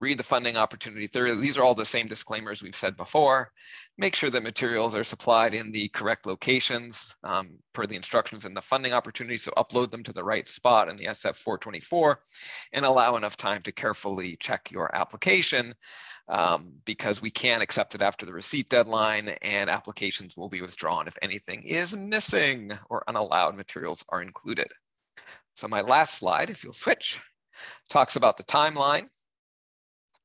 Read the funding opportunity thoroughly. These are all the same disclaimers we've said before. Make sure that materials are supplied in the correct locations um, per the instructions in the funding opportunity, so upload them to the right spot in the S F four twenty-four, and allow enough time to carefully check your application um, because we can accept it after the receipt deadline, and applications will be withdrawn if anything is missing or unallowed materials are included. So my last slide, if you'll switch, talks about the timeline.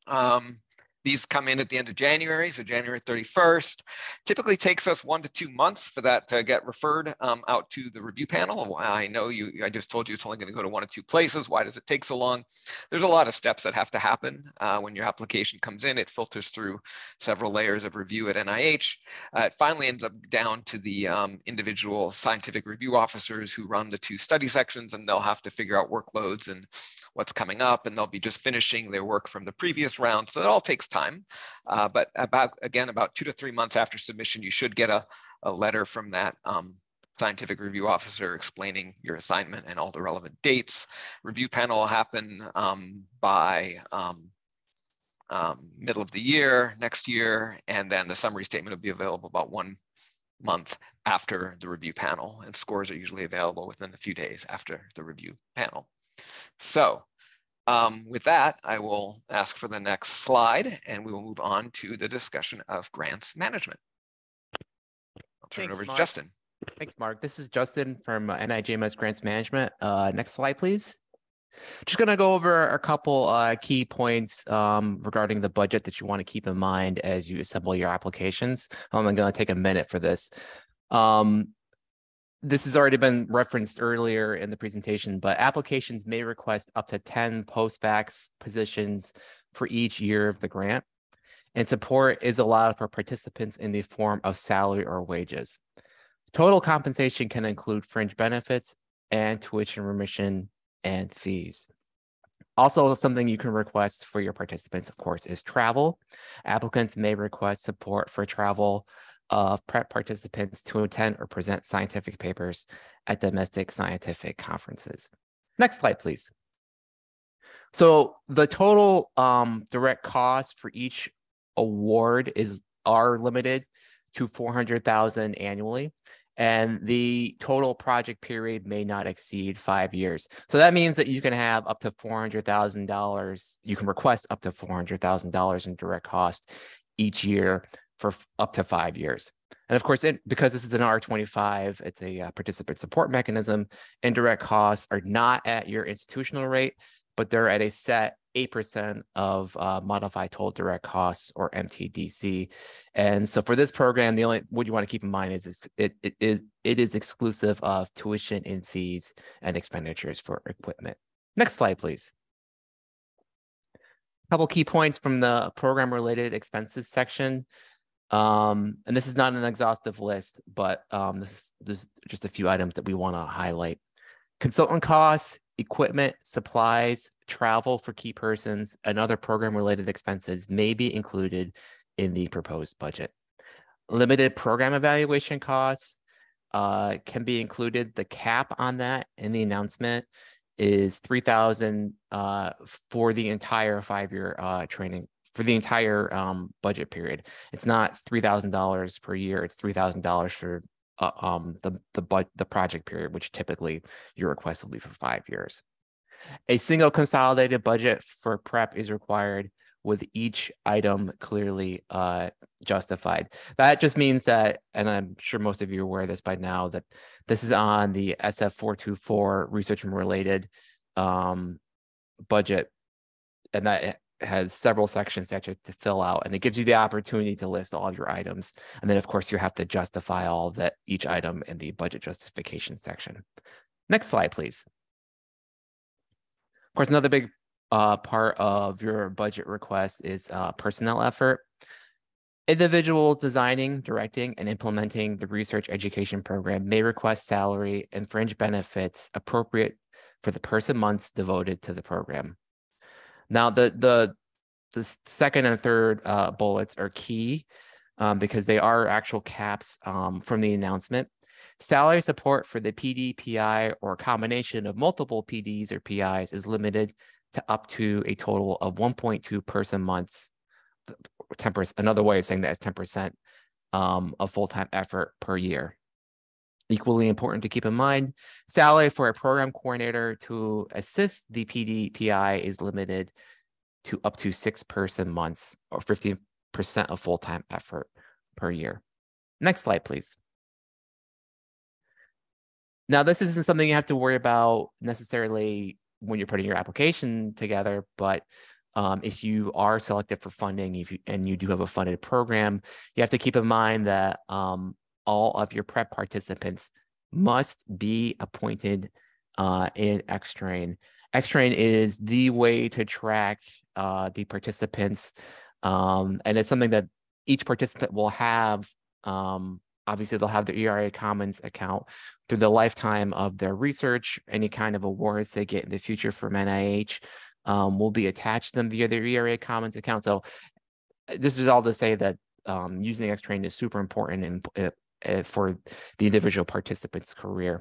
Um, these come in at the end of January, so January thirty-first. Typically takes us one to two months for that to get referred um, out to the review panel. I know you, I just told you it's only going to go to one or two places. Why does it take so long? There's a lot of steps that have to happen. Uh, when your application comes in, it filters through several layers of review at N I H. Uh, it finally ends up down to the um, individual scientific review officers who run the two study sections, and they'll have to figure out workloads and what's coming up, and they'll be just finishing their work from the previous round. So it all takes time, uh, but about, again, about two to three months after submission, you should get a, a letter from that um, scientific review officer explaining your assignment and all the relevant dates. Review panel will happen um, by um, um, middle of the year, next year, and then the summary statement will be available about one month after the review panel, and scores are usually available within a few days after the review panel. So, Um, with that, I will ask for the next slide, and we will move on to the discussion of grants management. I'll turn Thanks, it over Mark. to Justin. Thanks, Mark. This is Justin from uh, N I J M S Grants Management. Uh, next slide, please. Just going to go over a couple uh, key points um, regarding the budget that you want to keep in mind as you assemble your applications. Um, I'm going to take a minute for this. Um, This has already been referenced earlier in the presentation, but applications may request up to ten postbacc positions for each year of the grant, and support is allowed for participants in the form of salary or wages. Total compensation can include fringe benefits and tuition remission and fees. Also, something you can request for your participants, of course, is travel. Applicants may request support for travel of PrEP participants to attend or present scientific papers at domestic scientific conferences. Next slide, please. So the total um, direct cost for each award is are limited to four hundred thousand dollars annually, and the total project period may not exceed five years. So that means that you can have up to four hundred thousand dollars, you can request up to four hundred thousand dollars in direct cost each year for up to five years. And of course, it, because this is an R twenty-five, it's a uh, participant support mechanism, indirect costs are not at your institutional rate, but they're at a set eight percent of uh, modified total direct costs, or M T D C. And so for this program, the only what you want to keep in mind is it, it, it, it is exclusive of tuition and fees and expenditures for equipment. Next slide, please. A couple key points from the program-related expenses section. Um, and this is not an exhaustive list, but um, this, this is just a few items that we want to highlight. Consultant costs, equipment, supplies, travel for key persons, and other program-related expenses may be included in the proposed budget. Limited program evaluation costs uh, can be included. The cap on that in the announcement is three thousand dollars uh, for the entire five-year uh, training for the entire um, budget period. It's not three thousand dollars per year, it's three thousand dollars for uh, um, the, the, the project period, which typically your request will be for five years. A single consolidated budget for PrEP is required, with each item clearly uh, justified. That just means that, and I'm sure most of you are aware of this by now, that this is on the S F four twenty-four research and related um, budget, and that has several sections that you have to fill out, and it gives you the opportunity to list all of your items. And then of course you have to justify all that each item in the budget justification section. Next slide, please. Of course, another big uh, part of your budget request is uh, personnel effort. Individuals designing, directing, and implementing the research education program may request salary and fringe benefits appropriate for the person months devoted to the program. Now, the the, the second and third uh, bullets are key um, because they are actual caps um, from the announcement. Salary support for the P D, P I, or combination of multiple P Ds or P Is is limited to up to a total of one point two person months. ten percent, another way of saying that is ten percent um, of full-time effort per year. Equally important to keep in mind, salary for a program coordinator to assist the P D, P I is limited to up to six person months or fifteen percent of full-time effort per year. Next slide, please. Now, this isn't something you have to worry about necessarily when you're putting your application together, but Um, if you are selected for funding if you, and you do have a funded program, you have to keep in mind that um, all of your PrEP participants must be appointed uh, in X-Train. X-Train is the way to track uh, the participants, um, and it's something that each participant will have. Um, obviously, they'll have their E R A Commons account through the lifetime of their research, any kind of awards they get in the future from N I H. Um, will be attached to them via their E R A Commons account. So this is all to say that um, using X-Train is super important in, uh, for the individual participant's career.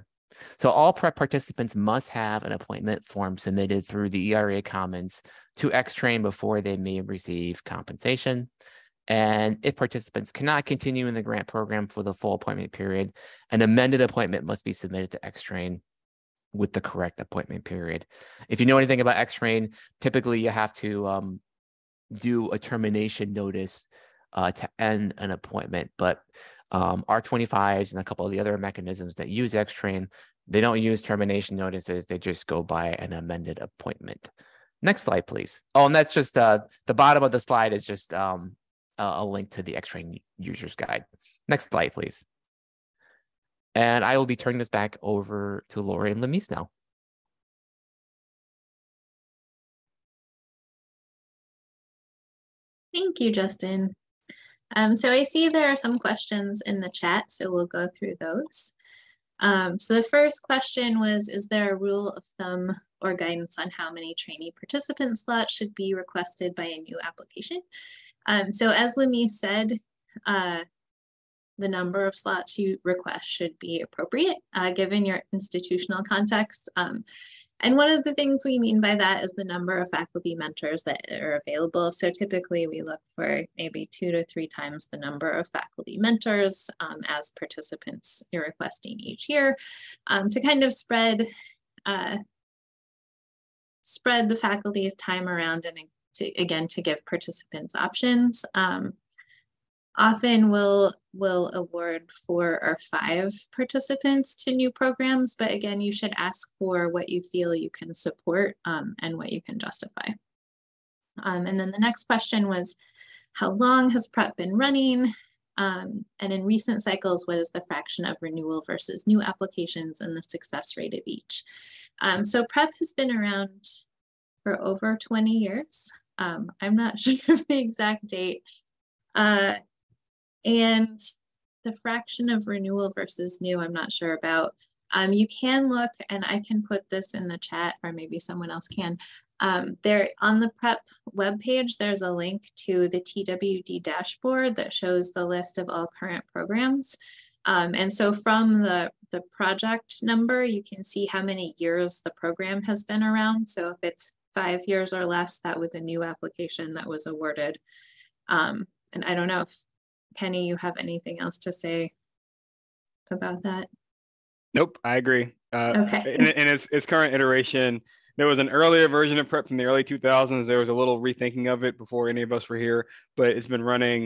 So all PrEP participants must have an appointment form submitted through the E R A Commons to X-Train before they may receive compensation. And if participants cannot continue in the grant program for the full appointment period, an amended appointment must be submitted to X-Train with the correct appointment period. If you know anything about X-Train, typically you have to um, do a termination notice uh, to end an appointment, but um, R twenty-fives and a couple of the other mechanisms that use X-Train, they don't use termination notices, they just go by an amended appointment. Next slide, please. Oh, and that's just uh, the bottom of the slide is just um, a link to the X-Train user's guide. Next slide, please. And I will be turning this back over to Laurie and Lamees now. Thank you, Justin. Um, so I see there are some questions in the chat, so we'll go through those. Um, so the first question was, is there a rule of thumb or guidance on how many trainee participant slots should be requested by a new application? Um, so as Lamees said, uh, the number of slots you request should be appropriate, uh, given your institutional context. Um, and one of the things we mean by that is the number of faculty mentors that are available. So typically we look for maybe two to three times the number of faculty mentors um, as participants you're requesting each year um, to kind of spread, uh, spread the faculty's time around and to, again, to give participants options. Um, Often we'll, we'll award four or five participants to new programs, but again, you should ask for what you feel you can support um, and what you can justify. Um, and then the next question was, how long has PrEP been running? Um, and in recent cycles, what is the fraction of renewal versus new applications and the success rate of each? Um, so PrEP has been around for over twenty years. Um, I'm not sure of the exact date. Uh, And the fraction of renewal versus new, I'm not sure about. Um, you can look, and I can put this in the chat, or maybe someone else can. Um, there on the PrEP webpage, there's a link to the T W D dashboard that shows the list of all current programs. Um, and so from the, the project number, you can see how many years the program has been around. So if it's five years or less, that was a new application that was awarded. Um, and I don't know if Kenny, you have anything else to say about that? Nope, I agree. Uh, okay. in, in its, its current iteration, there was an earlier version of PrEP from the early two thousands. There was a little rethinking of it before any of us were here, but it's been running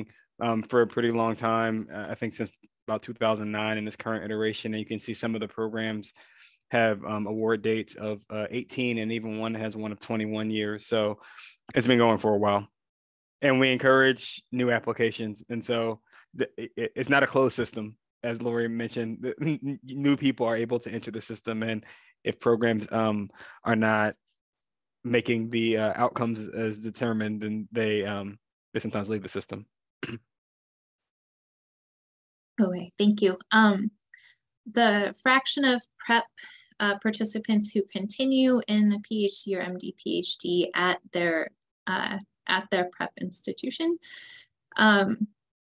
um, for a pretty long time, uh, I think since about two thousand nine in its current iteration. And you can see some of the programs have um, award dates of uh, eighteen, and even one has one of twenty-one years. So it's been going for a while. And we encourage new applications. And so it's not a closed system. As Laurie mentioned, new people are able to enter the system. And if programs um, are not making the uh, outcomes as determined, then they, um, they sometimes leave the system. Okay, thank you. Um, the fraction of PrEP uh, participants who continue in the PhD or M D Ph D at their uh, at their PrEP institution, um,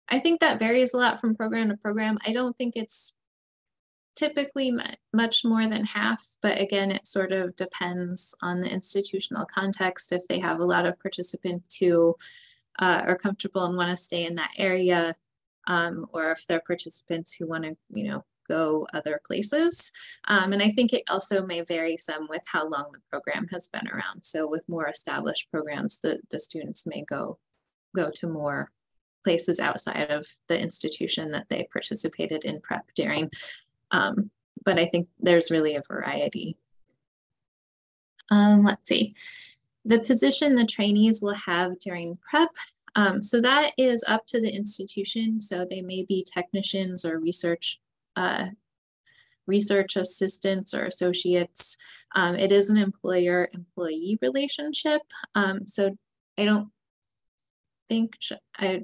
I think that varies a lot from program to program. I don't think it's typically much more than half, but again, it sort of depends on the institutional context. If they have a lot of participants who uh, are comfortable and want to stay in that area, um, or if they're participants who want to, you know, go other places. Um, and I think it also may vary some with how long the program has been around. So with more established programs, the, the students may go, go to more places outside of the institution that they participated in PrEP during. Um, but I think there's really a variety. Um, let's see, the position the trainees will have during PrEP. Um, so that is up to the institution. So they may be technicians or research, uh, research assistants or associates. Um, it is an employer-employee relationship. Um, so I don't think I.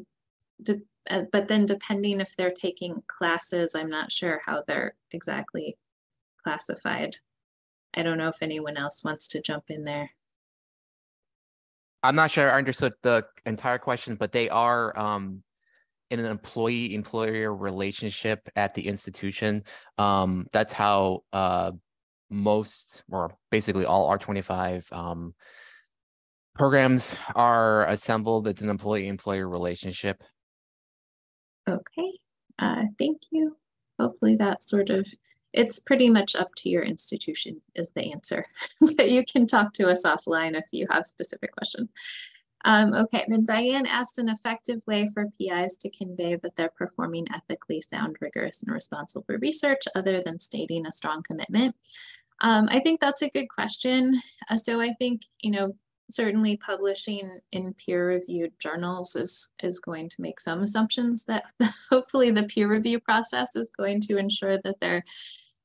Uh, but then depending if they're taking classes, I'm not sure how they're exactly classified. I don't know if anyone else wants to jump in there. I'm not sure I understood the entire question, but they are um, in an employee-employer relationship at the institution. Um, that's how uh, most, or basically all R twenty-five um, programs are assembled. It's an employee-employer relationship. Okay, uh, thank you. Hopefully that sort of, it's pretty much up to your institution is the answer. But you can talk to us offline if you have specific questions. Um, okay, then Diane asked an effective way for P Is to convey that they're performing ethically sound, rigorous, and responsible research other than stating a strong commitment. Um, I think that's a good question. Uh, so I think, you know, certainly publishing in peer-reviewed journals is, is going to make some assumptions that hopefully the peer review process is going to ensure that they're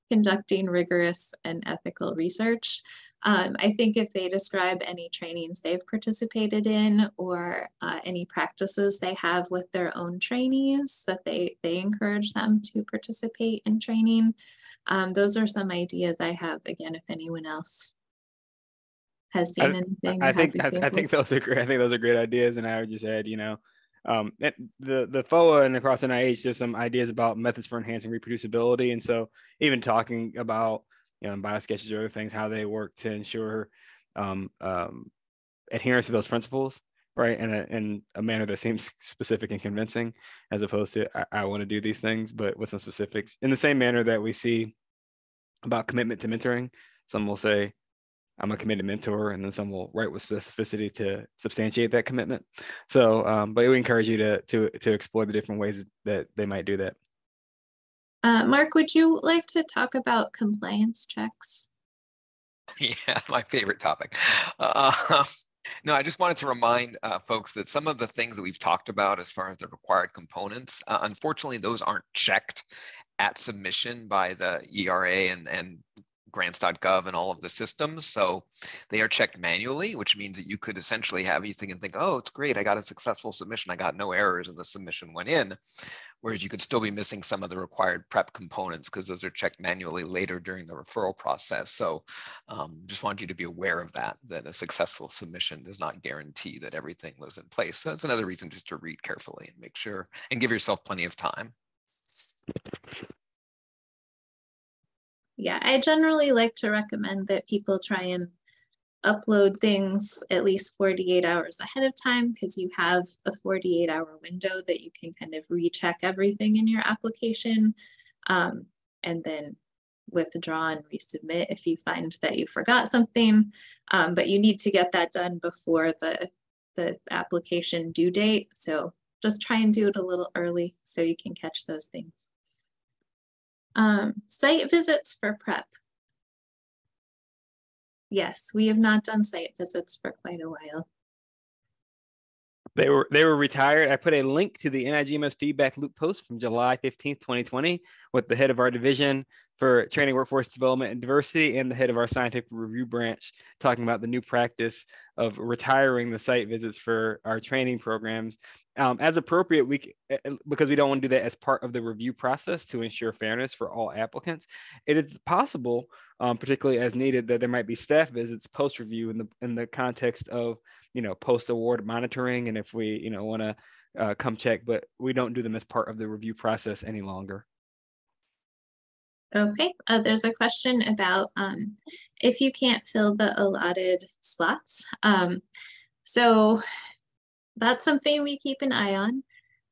conducting rigorous and ethical research. Um, I think if they describe any trainings they've participated in or uh, any practices they have with their own trainees, that they, they encourage them to participate in training. Um, those are some ideas I have, again, if anyone else has seen anything. I, I think I, I think those are great. I think those are great ideas, and I would just add, you know, um, the the F O A and across N I H, there's some ideas about methods for enhancing reproducibility, and so even talking about, you know, biosketches or other things, how they work to ensure um, um, adherence to those principles, right, in a in a manner that seems specific and convincing, as opposed to I, I want to do these things, but with some specifics. In the same manner that we see about commitment to mentoring, some will say, I'm a committed mentor, and then some will write with specificity to substantiate that commitment. So, um, but we encourage you to, to, to explore the different ways that they might do that. Uh, Mark, would you like to talk about compliance checks? Yeah, my favorite topic. Uh, no, I just wanted to remind uh, folks that some of the things that we've talked about as far as the required components, uh, unfortunately, those aren't checked at submission by the E R A and, and grants dot gov and all of the systems. So they are checked manually, which means that you could essentially have, you think and think, oh, it's great, I got a successful submission, I got no errors, and the submission went in. Whereas you could still be missing some of the required PrEP components because those are checked manually later during the referral process. So um, just wanted you to be aware of that, that a successful submission does not guarantee that everything was in place. So that's another reason just to read carefully and make sure and give yourself plenty of time. Yeah, I generally like to recommend that people try and upload things at least forty-eight hours ahead of time, because you have a forty-eight hour window that you can kind of recheck everything in your application, um, and then withdraw and resubmit if you find that you forgot something. Um, but you need to get that done before the, the application due date. So just try and do it a little early so you can catch those things. Um, site visits for PrEP. Yes, we have not done site visits for quite a while. They were they were retired. I put a link to the N I G M S feedback loop post from July fifteenth, twenty twenty, with the head of our division for training, workforce development, and diversity, and the head of our scientific review branch, talking about the new practice of retiring the site visits for our training programs um, as appropriate. We because we don't want to do that as part of the review process to ensure fairness for all applicants. It is possible, um, particularly as needed, that there might be staff visits post review in the in the context of, you know, post-award monitoring, and if we, you know, want to uh, come check, but we don't do them as part of the review process any longer. Okay, uh, there's a question about um, if you can't fill the allotted slots. Um, so that's something we keep an eye on.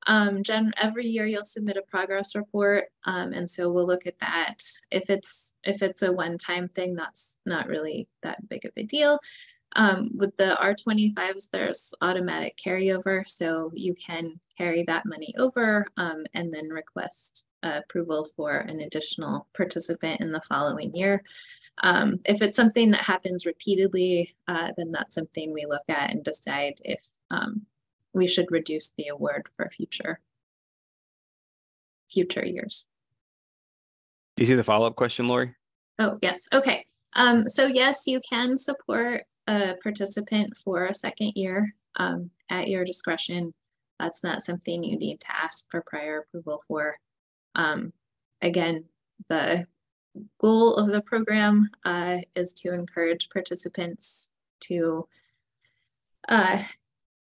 Um, Jen, every year you'll submit a progress report, um, and so we'll look at that. If it's if it's a one-time thing, that's not really that big of a deal. Um, with the R twenty-fives, there's automatic carryover, so you can carry that money over um, and then request uh, approval for an additional participant in the following year. Um, if it's something that happens repeatedly, uh, then that's something we look at and decide if um, we should reduce the award for future, future years. Do you see the follow-up question, Laurie? Oh, yes. Okay. Um, so yes, you can support a participant for a second year um, at your discretion. That's not something you need to ask for prior approval for. Um, again, the goal of the program uh, is to encourage participants to uh,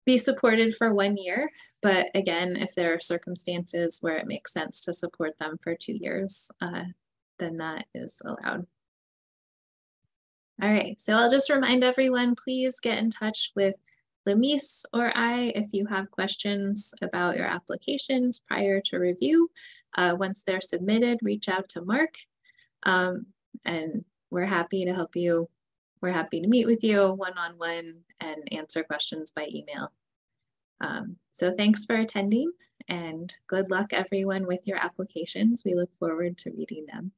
be supported for one year. But again, if there are circumstances where it makes sense to support them for two years, uh, then that is allowed. All right, so I'll just remind everyone, please get in touch with Lamees or I if you have questions about your applications prior to review. Uh, once they're submitted, reach out to Mark, um, and we're happy to help you. We're happy to meet with you one-on-one and answer questions by email. Um, so thanks for attending, and good luck everyone with your applications. We look forward to reading them.